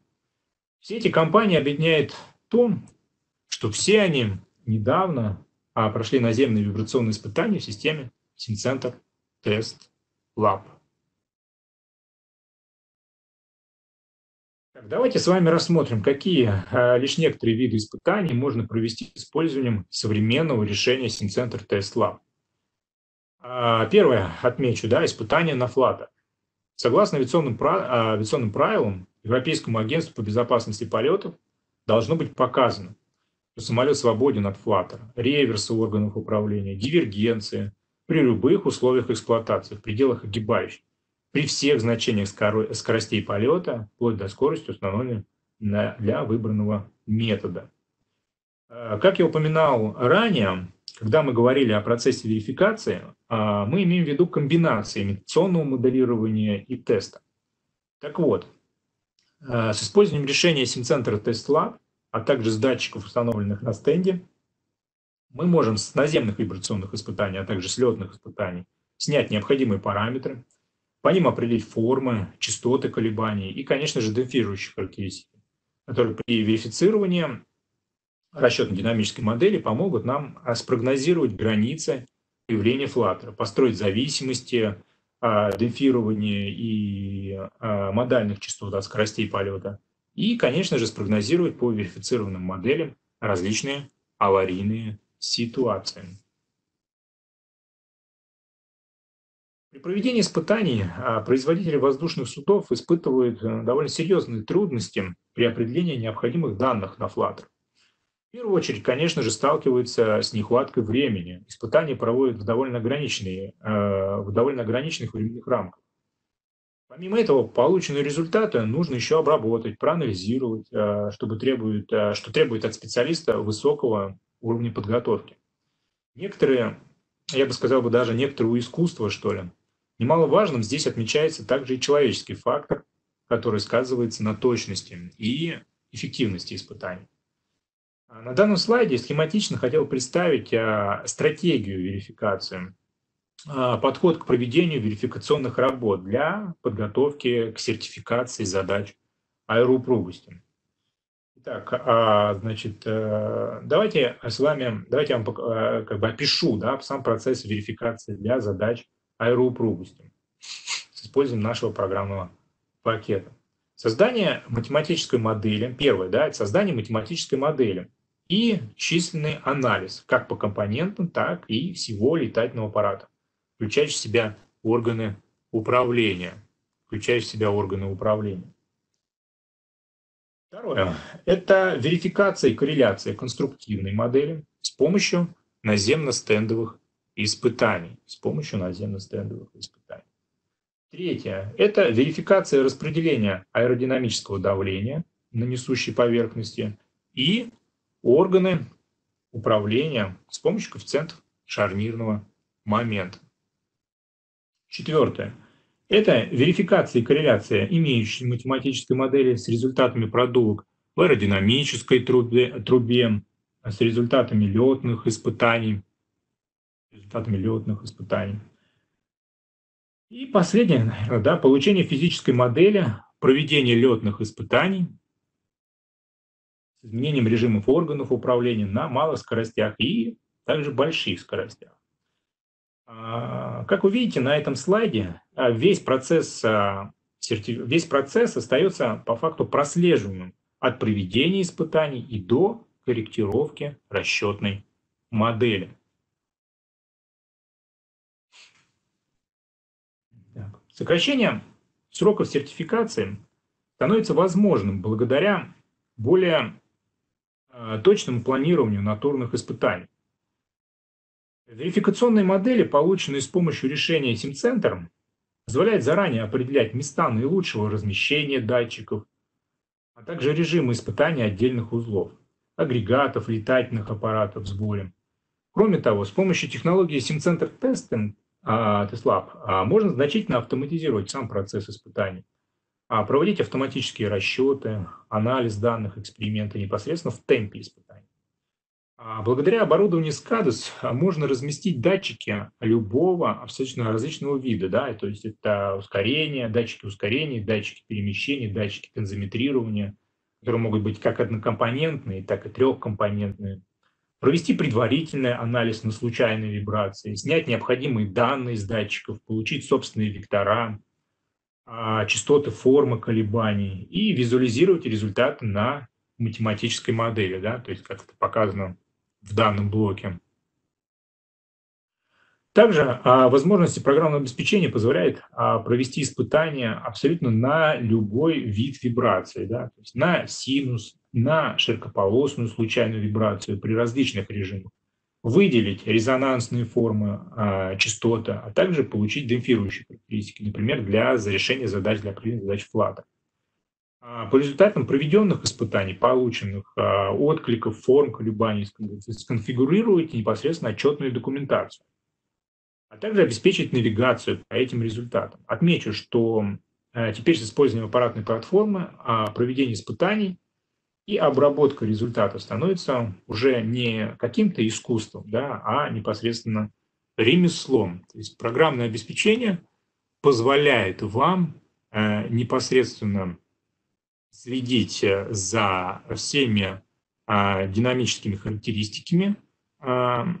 Все эти компании объединяет то, что все они недавно прошли наземные вибрационные испытания в системе Simcenter Test Lab. Давайте с вами рассмотрим, какие лишь некоторые виды испытаний можно провести с использованием современного решения Simcenter Test Lab. Первое, отмечу, испытания на флаттер. Согласно авиационным правилам, Европейскому агентству по безопасности полетов должно быть показано, что самолет свободен от флаттера, реверса органов управления, дивергенции при любых условиях эксплуатации, в пределах огибающих, при всех значениях скоростей полета, вплоть до скорости, установленной для выбранного метода. Как я упоминал ранее, когда мы говорили о процессе верификации, мы имеем в виду комбинации имитационного моделирования и теста. Так вот, с использованием решения Simcenter Test Lab, а также с датчиков, установленных на стенде, мы можем с наземных вибрационных испытаний, а также с летных испытаний снять необходимые параметры, по ним определить формы, частоты колебаний и, конечно же, демпфирующие характеристики, которые при верифицировании расчетно-динамической модели помогут нам спрогнозировать границы появления флаттера, построить зависимости демпфирования и модальных частот от скоростей полета и, конечно же, спрогнозировать по верифицированным моделям различные аварийные ситуации. При проведении испытаний производители воздушных судов испытывают довольно серьезные трудности при определении необходимых данных на флаттер. В первую очередь, конечно же, сталкиваются с нехваткой времени. Испытания проводят в довольно ограниченных временных рамках. Помимо этого, полученные результаты нужно еще обработать, проанализировать, что требует от специалиста высокого уровня подготовки. Некоторые, я бы сказал, даже некоторого искусства, что ли. Немаловажным здесь отмечается также и человеческий фактор, который сказывается на точности и эффективности испытаний. На данном слайде схематично хотел представить стратегию верификации, подход к проведению верификационных работ для подготовки к сертификации задач аэроупругости. Итак, значит, давайте я вам опишу сам процесс верификации для задач аэроупругости. с использованием нашего программного пакета. Создание математической модели, первое, да, это создание математической модели и численный анализ, как по компонентам, так и всего летательного аппарата, включающий в себя органы управления. Второе – это верификация и корреляция конструктивной модели с помощью наземно-стендовых испытаний. Третье – это верификация распределения аэродинамического давления на несущей поверхности и органы управления с помощью коэффициентов шарнирного момента. Четвертое – это верификация и корреляция имеющейся математической модели с результатами продувок в аэродинамической трубе, с результатами летных испытаний. И последнее, наверное, да, получение физической модели проведения летных испытаний с изменением режимов органов управления на малых скоростях и также больших скоростях. Как вы видите на этом слайде, весь процесс остается по факту прослеживаемым от проведения испытаний и до корректировки расчетной модели. Сокращение сроков сертификации становится возможным благодаря более точному планированию натурных испытаний. Верификационные модели, полученные с помощью решения Simcenter, позволяют заранее определять места наилучшего размещения датчиков, а также режимы испытаний отдельных узлов, агрегатов, летательных аппаратов в сборе. Кроме того, с помощью технологии Simcenter Testing TestLab можно значительно автоматизировать сам процесс испытаний, проводить автоматические расчеты, анализ данных эксперимента непосредственно в темпе испытаний. Благодаря оборудованию SCADAS можно разместить датчики любого абсолютно различного вида, да, то есть это ускорение, датчики ускорения, датчики перемещения, датчики тензометрирования, которые могут быть как однокомпонентные, так и трехкомпонентные. Провести предварительный анализ на случайные вибрации, снять необходимые данные из датчиков, получить собственные вектора, частоты, формы колебаний и визуализировать результаты на математической модели, да, то есть как это показано в данном блоке. Также возможности программного обеспечения позволяет провести испытания абсолютно на любой вид вибрации, да, то есть на синус, на широкополосную случайную вибрацию при различных режимах, выделить резонансные формы, частоты, а также получить демпфирующие характеристики, например, для решения задач, для определения задач флата. По результатам проведенных испытаний, полученных откликов, форм колебаний, сконфигурировать непосредственно отчетную документацию, а также обеспечить навигацию по этим результатам. Отмечу, что теперь с использованием аппаратной платформы проведение испытаний и обработка результатов становится уже не каким-то искусством, да, а непосредственно ремеслом. То есть программное обеспечение позволяет вам непосредственно следить за всеми динамическими характеристиками в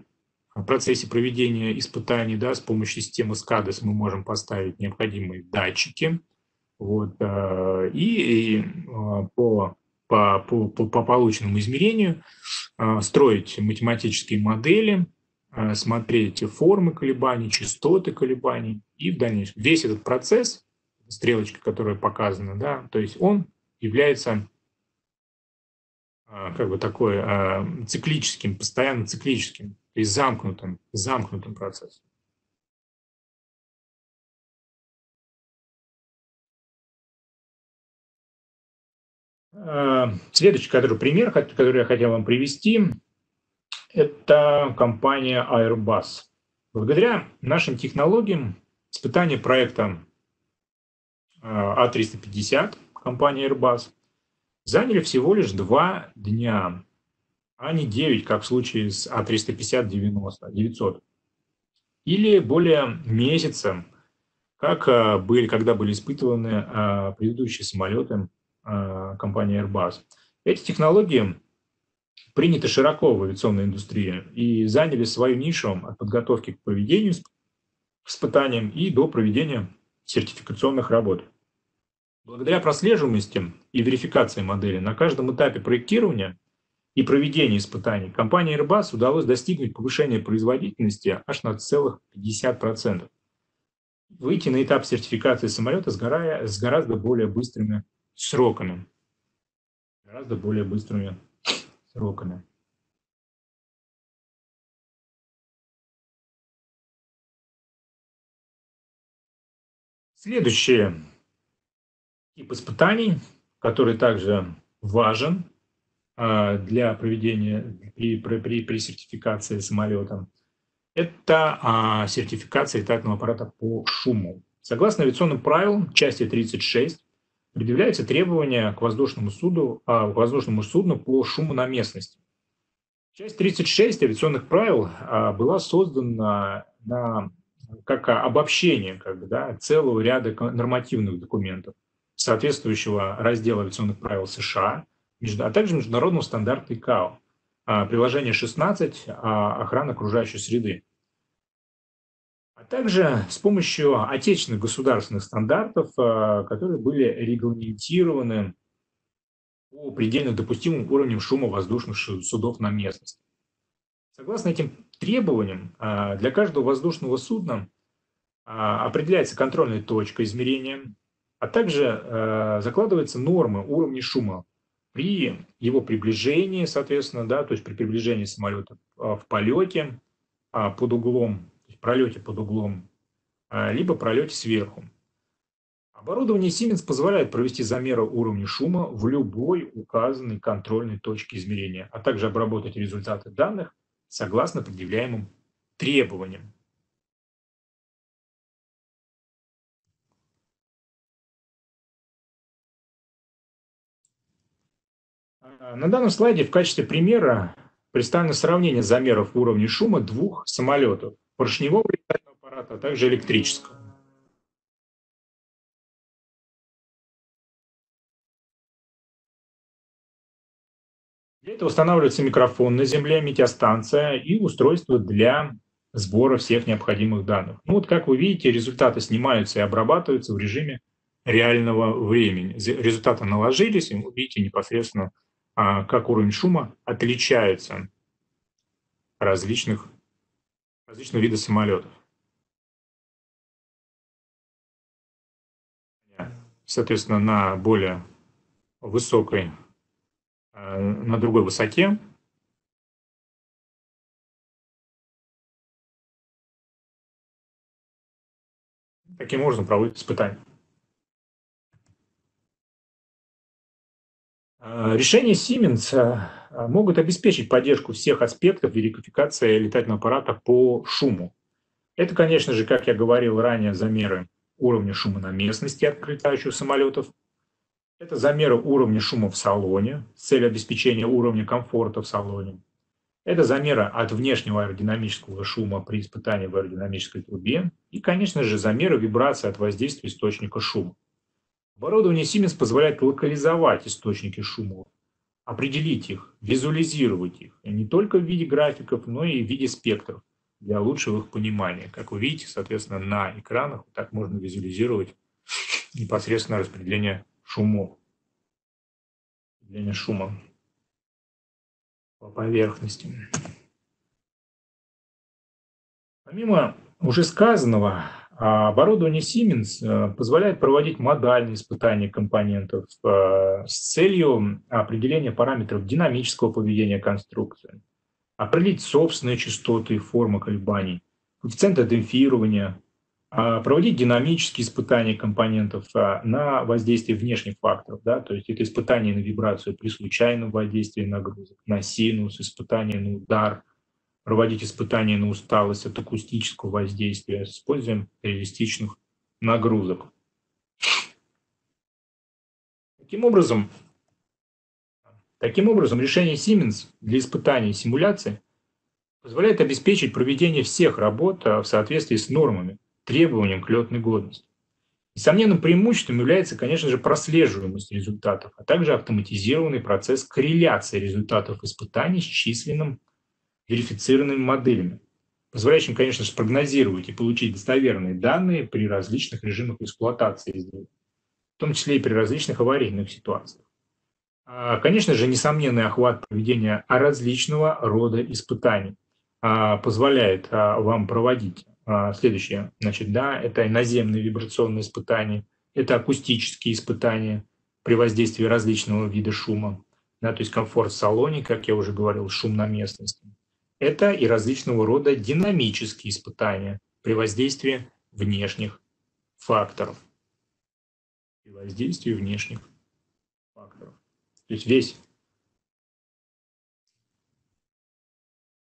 процессе проведения испытаний. Да, с помощью системы SCADAS мы можем поставить необходимые датчики. Вот, по полученному измерению строить математические модели, смотреть формы колебаний, частоты колебаний и в дальнейшем. Весь этот процесс, стрелочка, которая показана, да, то есть он является как бы такой циклическим, постоянно циклическим, то есть замкнутым процессом. Следующий пример, который я хотел вам привести, это компания Airbus. Благодаря нашим технологиям испытания проекта A350 компании Airbus заняли всего лишь 2 дня, а не 9, как в случае с A350-900, или более месяца, когда были испытываны предыдущие самолеты компании Airbus. Эти технологии приняты широко в авиационной индустрии и заняли свою нишу от подготовки к проведению испытаниям и до проведения сертификационных работ. Благодаря прослеживаемости и верификации модели на каждом этапе проектирования и проведения испытаний компании Airbus удалось достигнуть повышения производительности аж на целых 50%. Выйти на этап сертификации самолета с гораздо более быстрыми сроками. Следующий тип испытаний, который также важен для проведения при сертификации самолета, это сертификация летательного аппарата по шуму. Согласно авиационным правилам части 36 предъявляются требования к воздушному судну по шуму на местности. Часть 36 авиационных правил была создана как обобщение целого ряда нормативных документов, соответствующего раздела авиационных правил США, а также международного стандарта ИКАО. Приложение 16 «Охрана окружающей среды». А также с помощью отечественных государственных стандартов, которые были регламентированы по предельно допустимым уровням шума воздушных судов на местности. Согласно этим требованиям, для каждого воздушного судна определяется контрольная точка измерения, а также закладываются нормы уровня шума при его приближении, соответственно, то есть при приближении самолета в полете под углом, пролете под углом, либо пролете сверху. Оборудование Siemens позволяет провести замеры уровня шума в любой указанной контрольной точке измерения, а также обработать результаты данных согласно предъявляемым требованиям. На данном слайде в качестве примера представлено сравнение замеров уровня шума двух самолетов – поршневого летательного аппарата, а также электрического. Для этого устанавливается микрофон на земле, метеостанция и устройство для сбора всех необходимых данных. Ну вот, как вы видите, результаты снимаются и обрабатываются в режиме реального времени. Результаты наложились, и вы видите непосредственно, как уровень шума отличается различных видов самолетов. Соответственно, на более высокой, на другой высоте. Таким образом проводят испытания. Решения Siemens могут обеспечить поддержку всех аспектов верификации летательного аппарата по шуму. Это, конечно же, как я говорил ранее, замеры уровня шума на местности от прилетающих самолетов. Это замеры уровня шума в салоне с целью обеспечения уровня комфорта в салоне. Это замеры от внешнего аэродинамического шума при испытании в аэродинамической трубе. И, конечно же, замеры вибрации от воздействия источника шума. Оборудование Siemens позволяет локализовать источники шума, определить их, визуализировать их не только в виде графиков, но и в виде спектров для лучшего их понимания. Как вы видите, соответственно, на экранах так можно визуализировать непосредственно распределение шумов, распределение шума по поверхности. Помимо уже сказанного, оборудование Siemens позволяет проводить модальные испытания компонентов с целью определения параметров динамического поведения конструкции, определить собственные частоты и формы колебаний, коэффициенты демпфирования, проводить динамические испытания компонентов на воздействие внешних факторов, то есть это испытания на вибрацию при случайном воздействии нагрузок, на синус, испытания на удар, проводить испытания на усталость от акустического воздействия с использованием реалистичных нагрузок. Таким образом, решение Siemens для испытаний и симуляции позволяет обеспечить проведение всех работ в соответствии с нормами, требованиям к летной годности. Несомненным преимуществом является, конечно же, прослеживаемость результатов, а также автоматизированный процесс корреляции результатов испытаний с численным верифицированными моделями. позволяющим, конечно же, спрогнозировать и получить достоверные данные при различных режимах эксплуатации изделий, в том числе и при различных аварийных ситуациях. Конечно же, несомненный охват проведения различного рода испытаний позволяет вам проводить следующее. Это наземные вибрационные испытания, это акустические испытания при воздействии различного вида шума, то есть комфорт в салоне, как я уже говорил, шум на местности. Это и различного рода динамические испытания при воздействии внешних факторов. То есть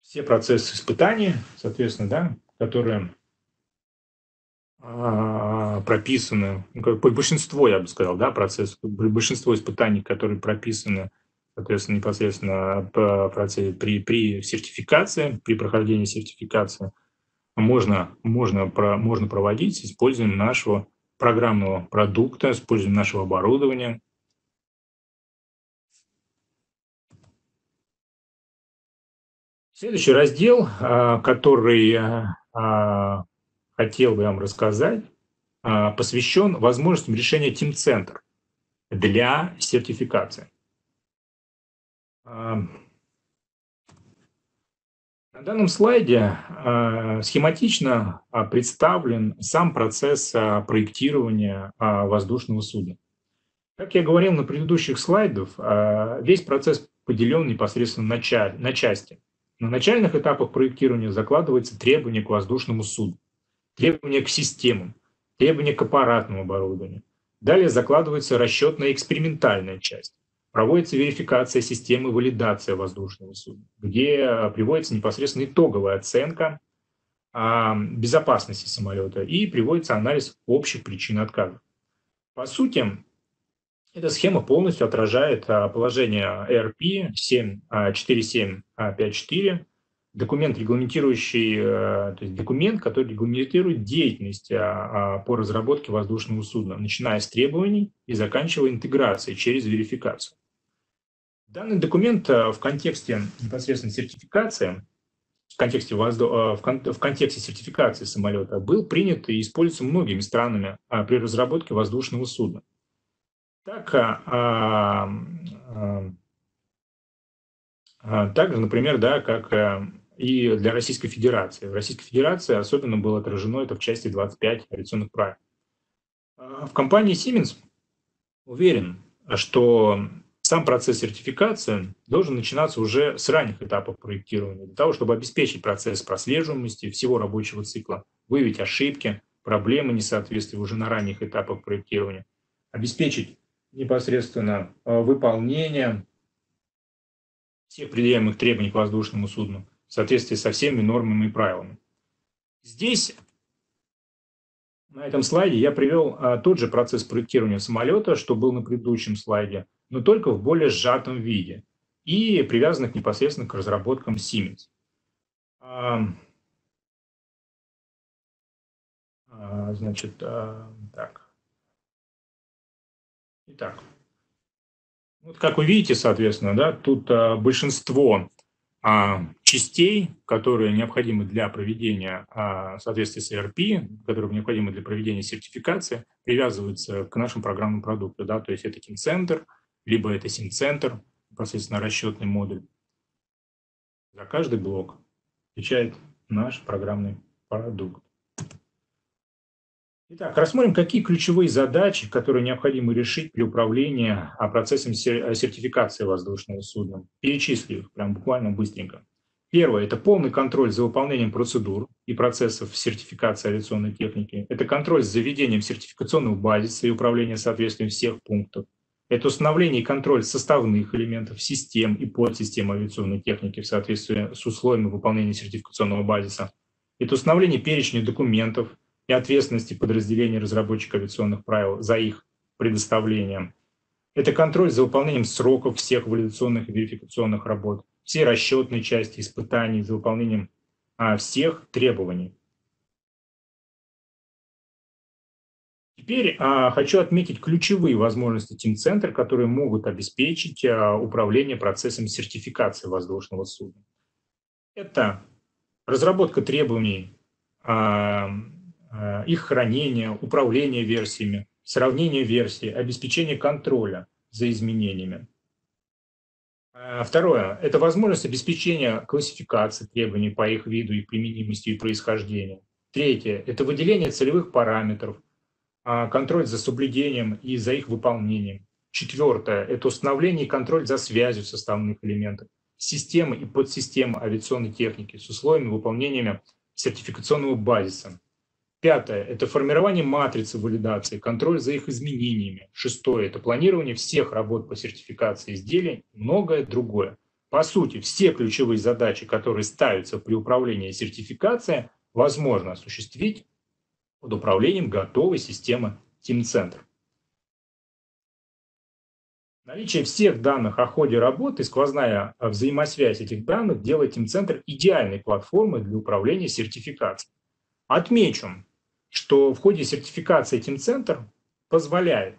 все процессы испытаний, соответственно, которые прописаны, большинство испытаний, которые прописаны, соответственно, непосредственно при сертификации, при прохождении сертификации, можно проводить с использованием нашего программного продукта, с использованием нашего оборудования. Следующий раздел, который хотел бы вам рассказать, посвящен возможностям решения Teamcenter для сертификации. На данном слайде схематично представлен сам процесс проектирования воздушного судна. Как я говорил на предыдущих слайдах, весь процесс поделен непосредственно на части. На начальных этапах проектирования закладываются требования к воздушному суду, требования к системам, требования к аппаратному оборудованию. Далее закладывается расчетная экспериментальная часть. Проводится верификация системы, валидация воздушного суда, где приводится непосредственно итоговая оценка безопасности самолета и приводится анализ общих причин отказа. По сути, эта схема полностью отражает положение ERP 74754, документ, который регламентирует деятельность по разработке воздушного судна, начиная с требований и заканчивая интеграцией через верификацию. Данный документ в контексте непосредственно сертификации, в контексте сертификации самолета был принят и используется многими странами при разработке воздушного судна. Также, например, как и для Российской Федерации. В Российской Федерации особенно было отражено это в части 25 авиационных правил. В компании Siemens уверен, что сам процесс сертификации должен начинаться уже с ранних этапов проектирования, для того, чтобы обеспечить процесс прослеживаемости всего рабочего цикла, выявить ошибки, проблемы, несоответствия уже на ранних этапах проектирования, обеспечить непосредственно выполнение всех предъявляемых требований к воздушному судну в соответствии со всеми нормами и правилами. Здесь, на этом слайде, я привел тот же процесс проектирования самолета, что был на предыдущем слайде, но только в более сжатом виде и привязанных непосредственно к разработкам Siemens. Итак, вот как вы видите, соответственно, тут большинство частей, которые необходимы для проведения соответствия с ERP, которые необходимы для проведения сертификации, привязываются к нашему программному продукту. То есть это Teamcenter, либо это Simcenter, непосредственно расчетный модуль. За каждый блок отвечает наш программный продукт. Итак, рассмотрим, какие ключевые задачи, которые необходимо решить при управлении процессом сертификации воздушного судна. Перечислю их прям буквально быстренько. Первое – это полный контроль за выполнением процедур и процессов сертификации авиационной техники. Это контроль за ведением сертификационного базиса и управление соответствием всех пунктов. Это установление и контроль составных элементов систем и подсистем авиационной техники в соответствии с условиями выполнения сертификационного базиса. Это установление перечня документов и ответственности подразделений разработчиков авиационных правил за их предоставлением. Это контроль за выполнением сроков всех валидационных и верификационных работ, всей расчетной части испытаний, за выполнением всех требований. Теперь хочу отметить ключевые возможности Teamcenter, которые могут обеспечить управление процессом сертификации воздушного судна. Это разработка требований, их хранение, управление версиями, сравнение версий, обеспечение контроля за изменениями. Второе – это возможность обеспечения классификации требований по их виду и применимости и происхождению. Третье – это выделение целевых параметров, контроль за соблюдением и за их выполнением. Четвертое – это установление и контроль за связью составных элементов, системы и подсистемы авиационной техники с условиями выполнения сертификационного базиса. Пятое – это формирование матрицы валидации, контроль за их изменениями. Шестое – это планирование всех работ по сертификации изделий и многое другое. По сути, все ключевые задачи, которые ставятся при управлении сертификацией, возможно осуществить под управлением готовой системы Teamcenter. Наличие всех данных о ходе работы и сквозная взаимосвязь этих данных делает Teamcenter идеальной платформой для управления сертификацией. Отмечу, что в ходе сертификации Teamcenter позволяет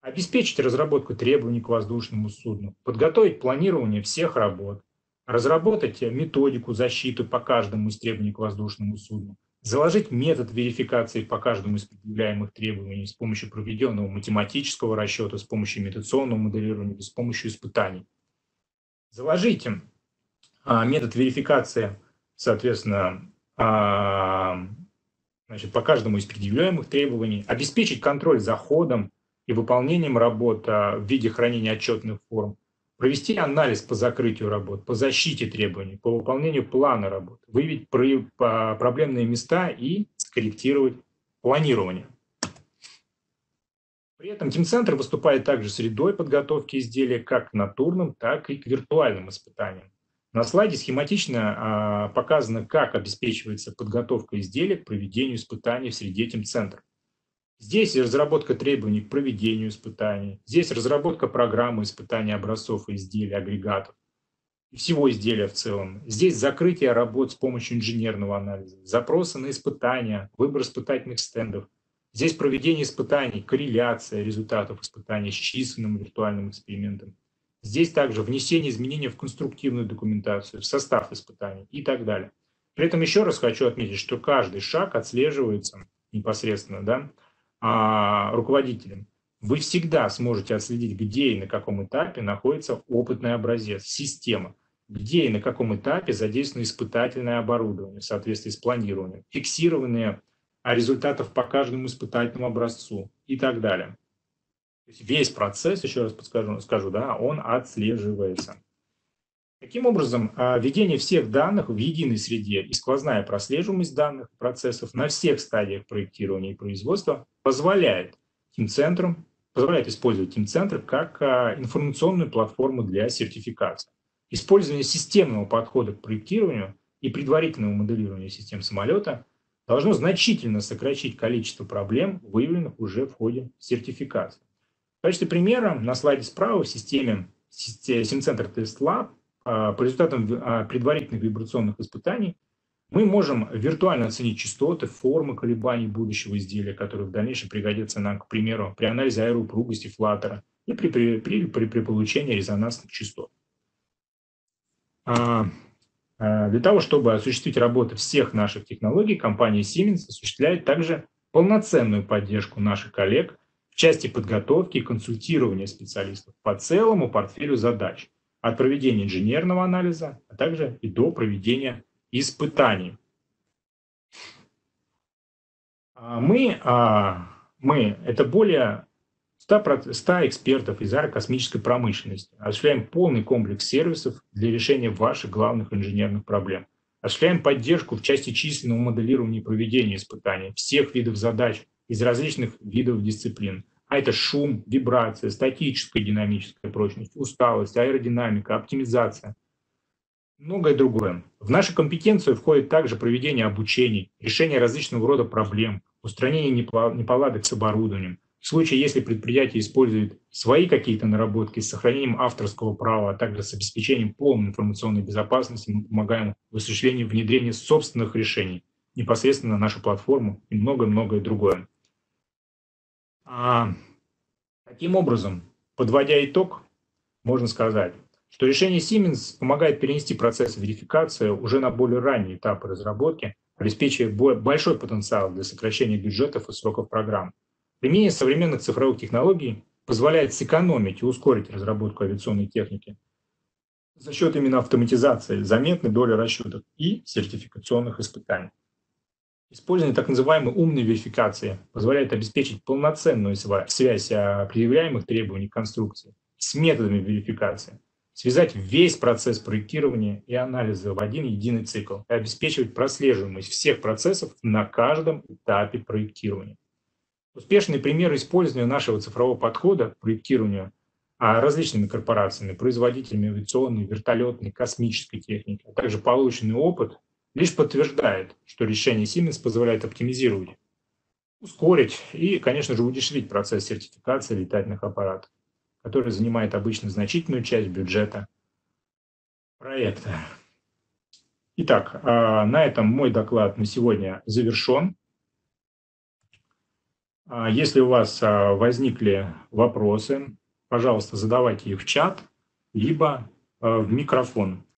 обеспечить разработку требований к воздушному судну, подготовить планирование всех работ, разработать методику защиты по каждому из требований к воздушному судну, заложить метод верификации по каждому из предъявляемых требований с помощью проведенного математического расчета, с помощью имитационного моделирования, с помощью испытаний. Заложить метод верификации, соответственно, по каждому из предъявляемых требований, обеспечить контроль за ходом и выполнением работ в виде хранения отчетных форм, провести анализ по закрытию работ, по защите требований, по выполнению плана работ, выявить проблемные места и скорректировать планирование. При этом Teamcenter выступает также средой подготовки изделия как к натурным, так и к виртуальным испытаниям. На слайде схематично показано, как обеспечивается подготовка изделия к проведению испытаний в среде Teamcenter. Здесь разработка требований к проведению испытаний, здесь разработка программы испытаний образцов и изделий, агрегатов, всего изделия в целом. Здесь закрытие работ с помощью инженерного анализа, запросы на испытания, выбор испытательных стендов. Здесь проведение испытаний, корреляция результатов испытаний с численным виртуальным экспериментом. Здесь также внесение изменений в конструктивную документацию, в состав испытаний и так далее. При этом еще раз хочу отметить, что каждый шаг отслеживается непосредственно руководителем. Вы всегда сможете отследить, где и на каком этапе находится опытный образец, система, где и на каком этапе задействовано испытательное оборудование в соответствии с планированием, фиксированные результатов по каждому испытательному образцу и так далее. Весь процесс, еще раз скажу, он отслеживается. Таким образом, введение всех данных в единой среде и сквозная прослеживаемость данных процессов на всех стадиях проектирования и производства позволяет использовать Teamcenter как информационную платформу для сертификации. Использование системного подхода к проектированию и предварительного моделирования систем самолета должно значительно сократить количество проблем, выявленных уже в ходе сертификации. В качестве примера на слайде справа в системе Teamcenter Test Lab по результатам предварительных вибрационных испытаний мы можем виртуально оценить частоты, формы колебаний будущего изделия, которые в дальнейшем пригодятся нам, к примеру, при анализе аэроупругости флаттера и при получении резонансных частот. Для того, чтобы осуществить работу всех наших технологий, компания Siemens осуществляет также полноценную поддержку наших коллег в части подготовки и консультирования специалистов по целому портфелю задач, от проведения инженерного анализа, а также и до проведения испытаний. Это более 100 экспертов из аэрокосмической промышленности, осуществляем полный комплекс сервисов для решения ваших главных инженерных проблем, осуществляем поддержку в части численного моделирования и проведения испытаний всех видов задач, из различных видов дисциплин. А это шум, вибрация, статическая и динамическая прочность, усталость, аэродинамика, оптимизация, многое другое. В нашу компетенцию входит также проведение обучений, решение различного рода проблем, устранение неполадок с оборудованием. В случае, если предприятие использует свои какие-то наработки с сохранением авторского права, а также с обеспечением полной информационной безопасности, мы помогаем в осуществлении внедрения собственных решений непосредственно на нашу платформу и многое-многое другое. Таким образом, подводя итог, можно сказать, что решение Siemens помогает перенести процесс верификации уже на более ранний этап разработки, обеспечивая большой потенциал для сокращения бюджетов и сроков программ. Применение современных цифровых технологий позволяет сэкономить и ускорить разработку авиационной техники за счет именно автоматизации заметной доли расчетов и сертификационных испытаний. Использование так называемой умной верификации позволяет обеспечить полноценную связь предъявляемых требований к конструкции с методами верификации, связать весь процесс проектирования и анализа в один единый цикл и обеспечивать прослеживаемость всех процессов на каждом этапе проектирования. Успешные примеры использования нашего цифрового подхода к проектированию различными корпорациями, производителями авиационной, вертолетной, космической техники, а также полученный опыт лишь подтверждает, что решение Siemens позволяет оптимизировать, ускорить и, конечно же, удешевить процесс сертификации летательных аппаратов, который занимает обычно значительную часть бюджета проекта. Итак, на этом мой доклад на сегодня завершен. Если у вас возникли вопросы, пожалуйста, задавайте их в чат, либо в микрофон.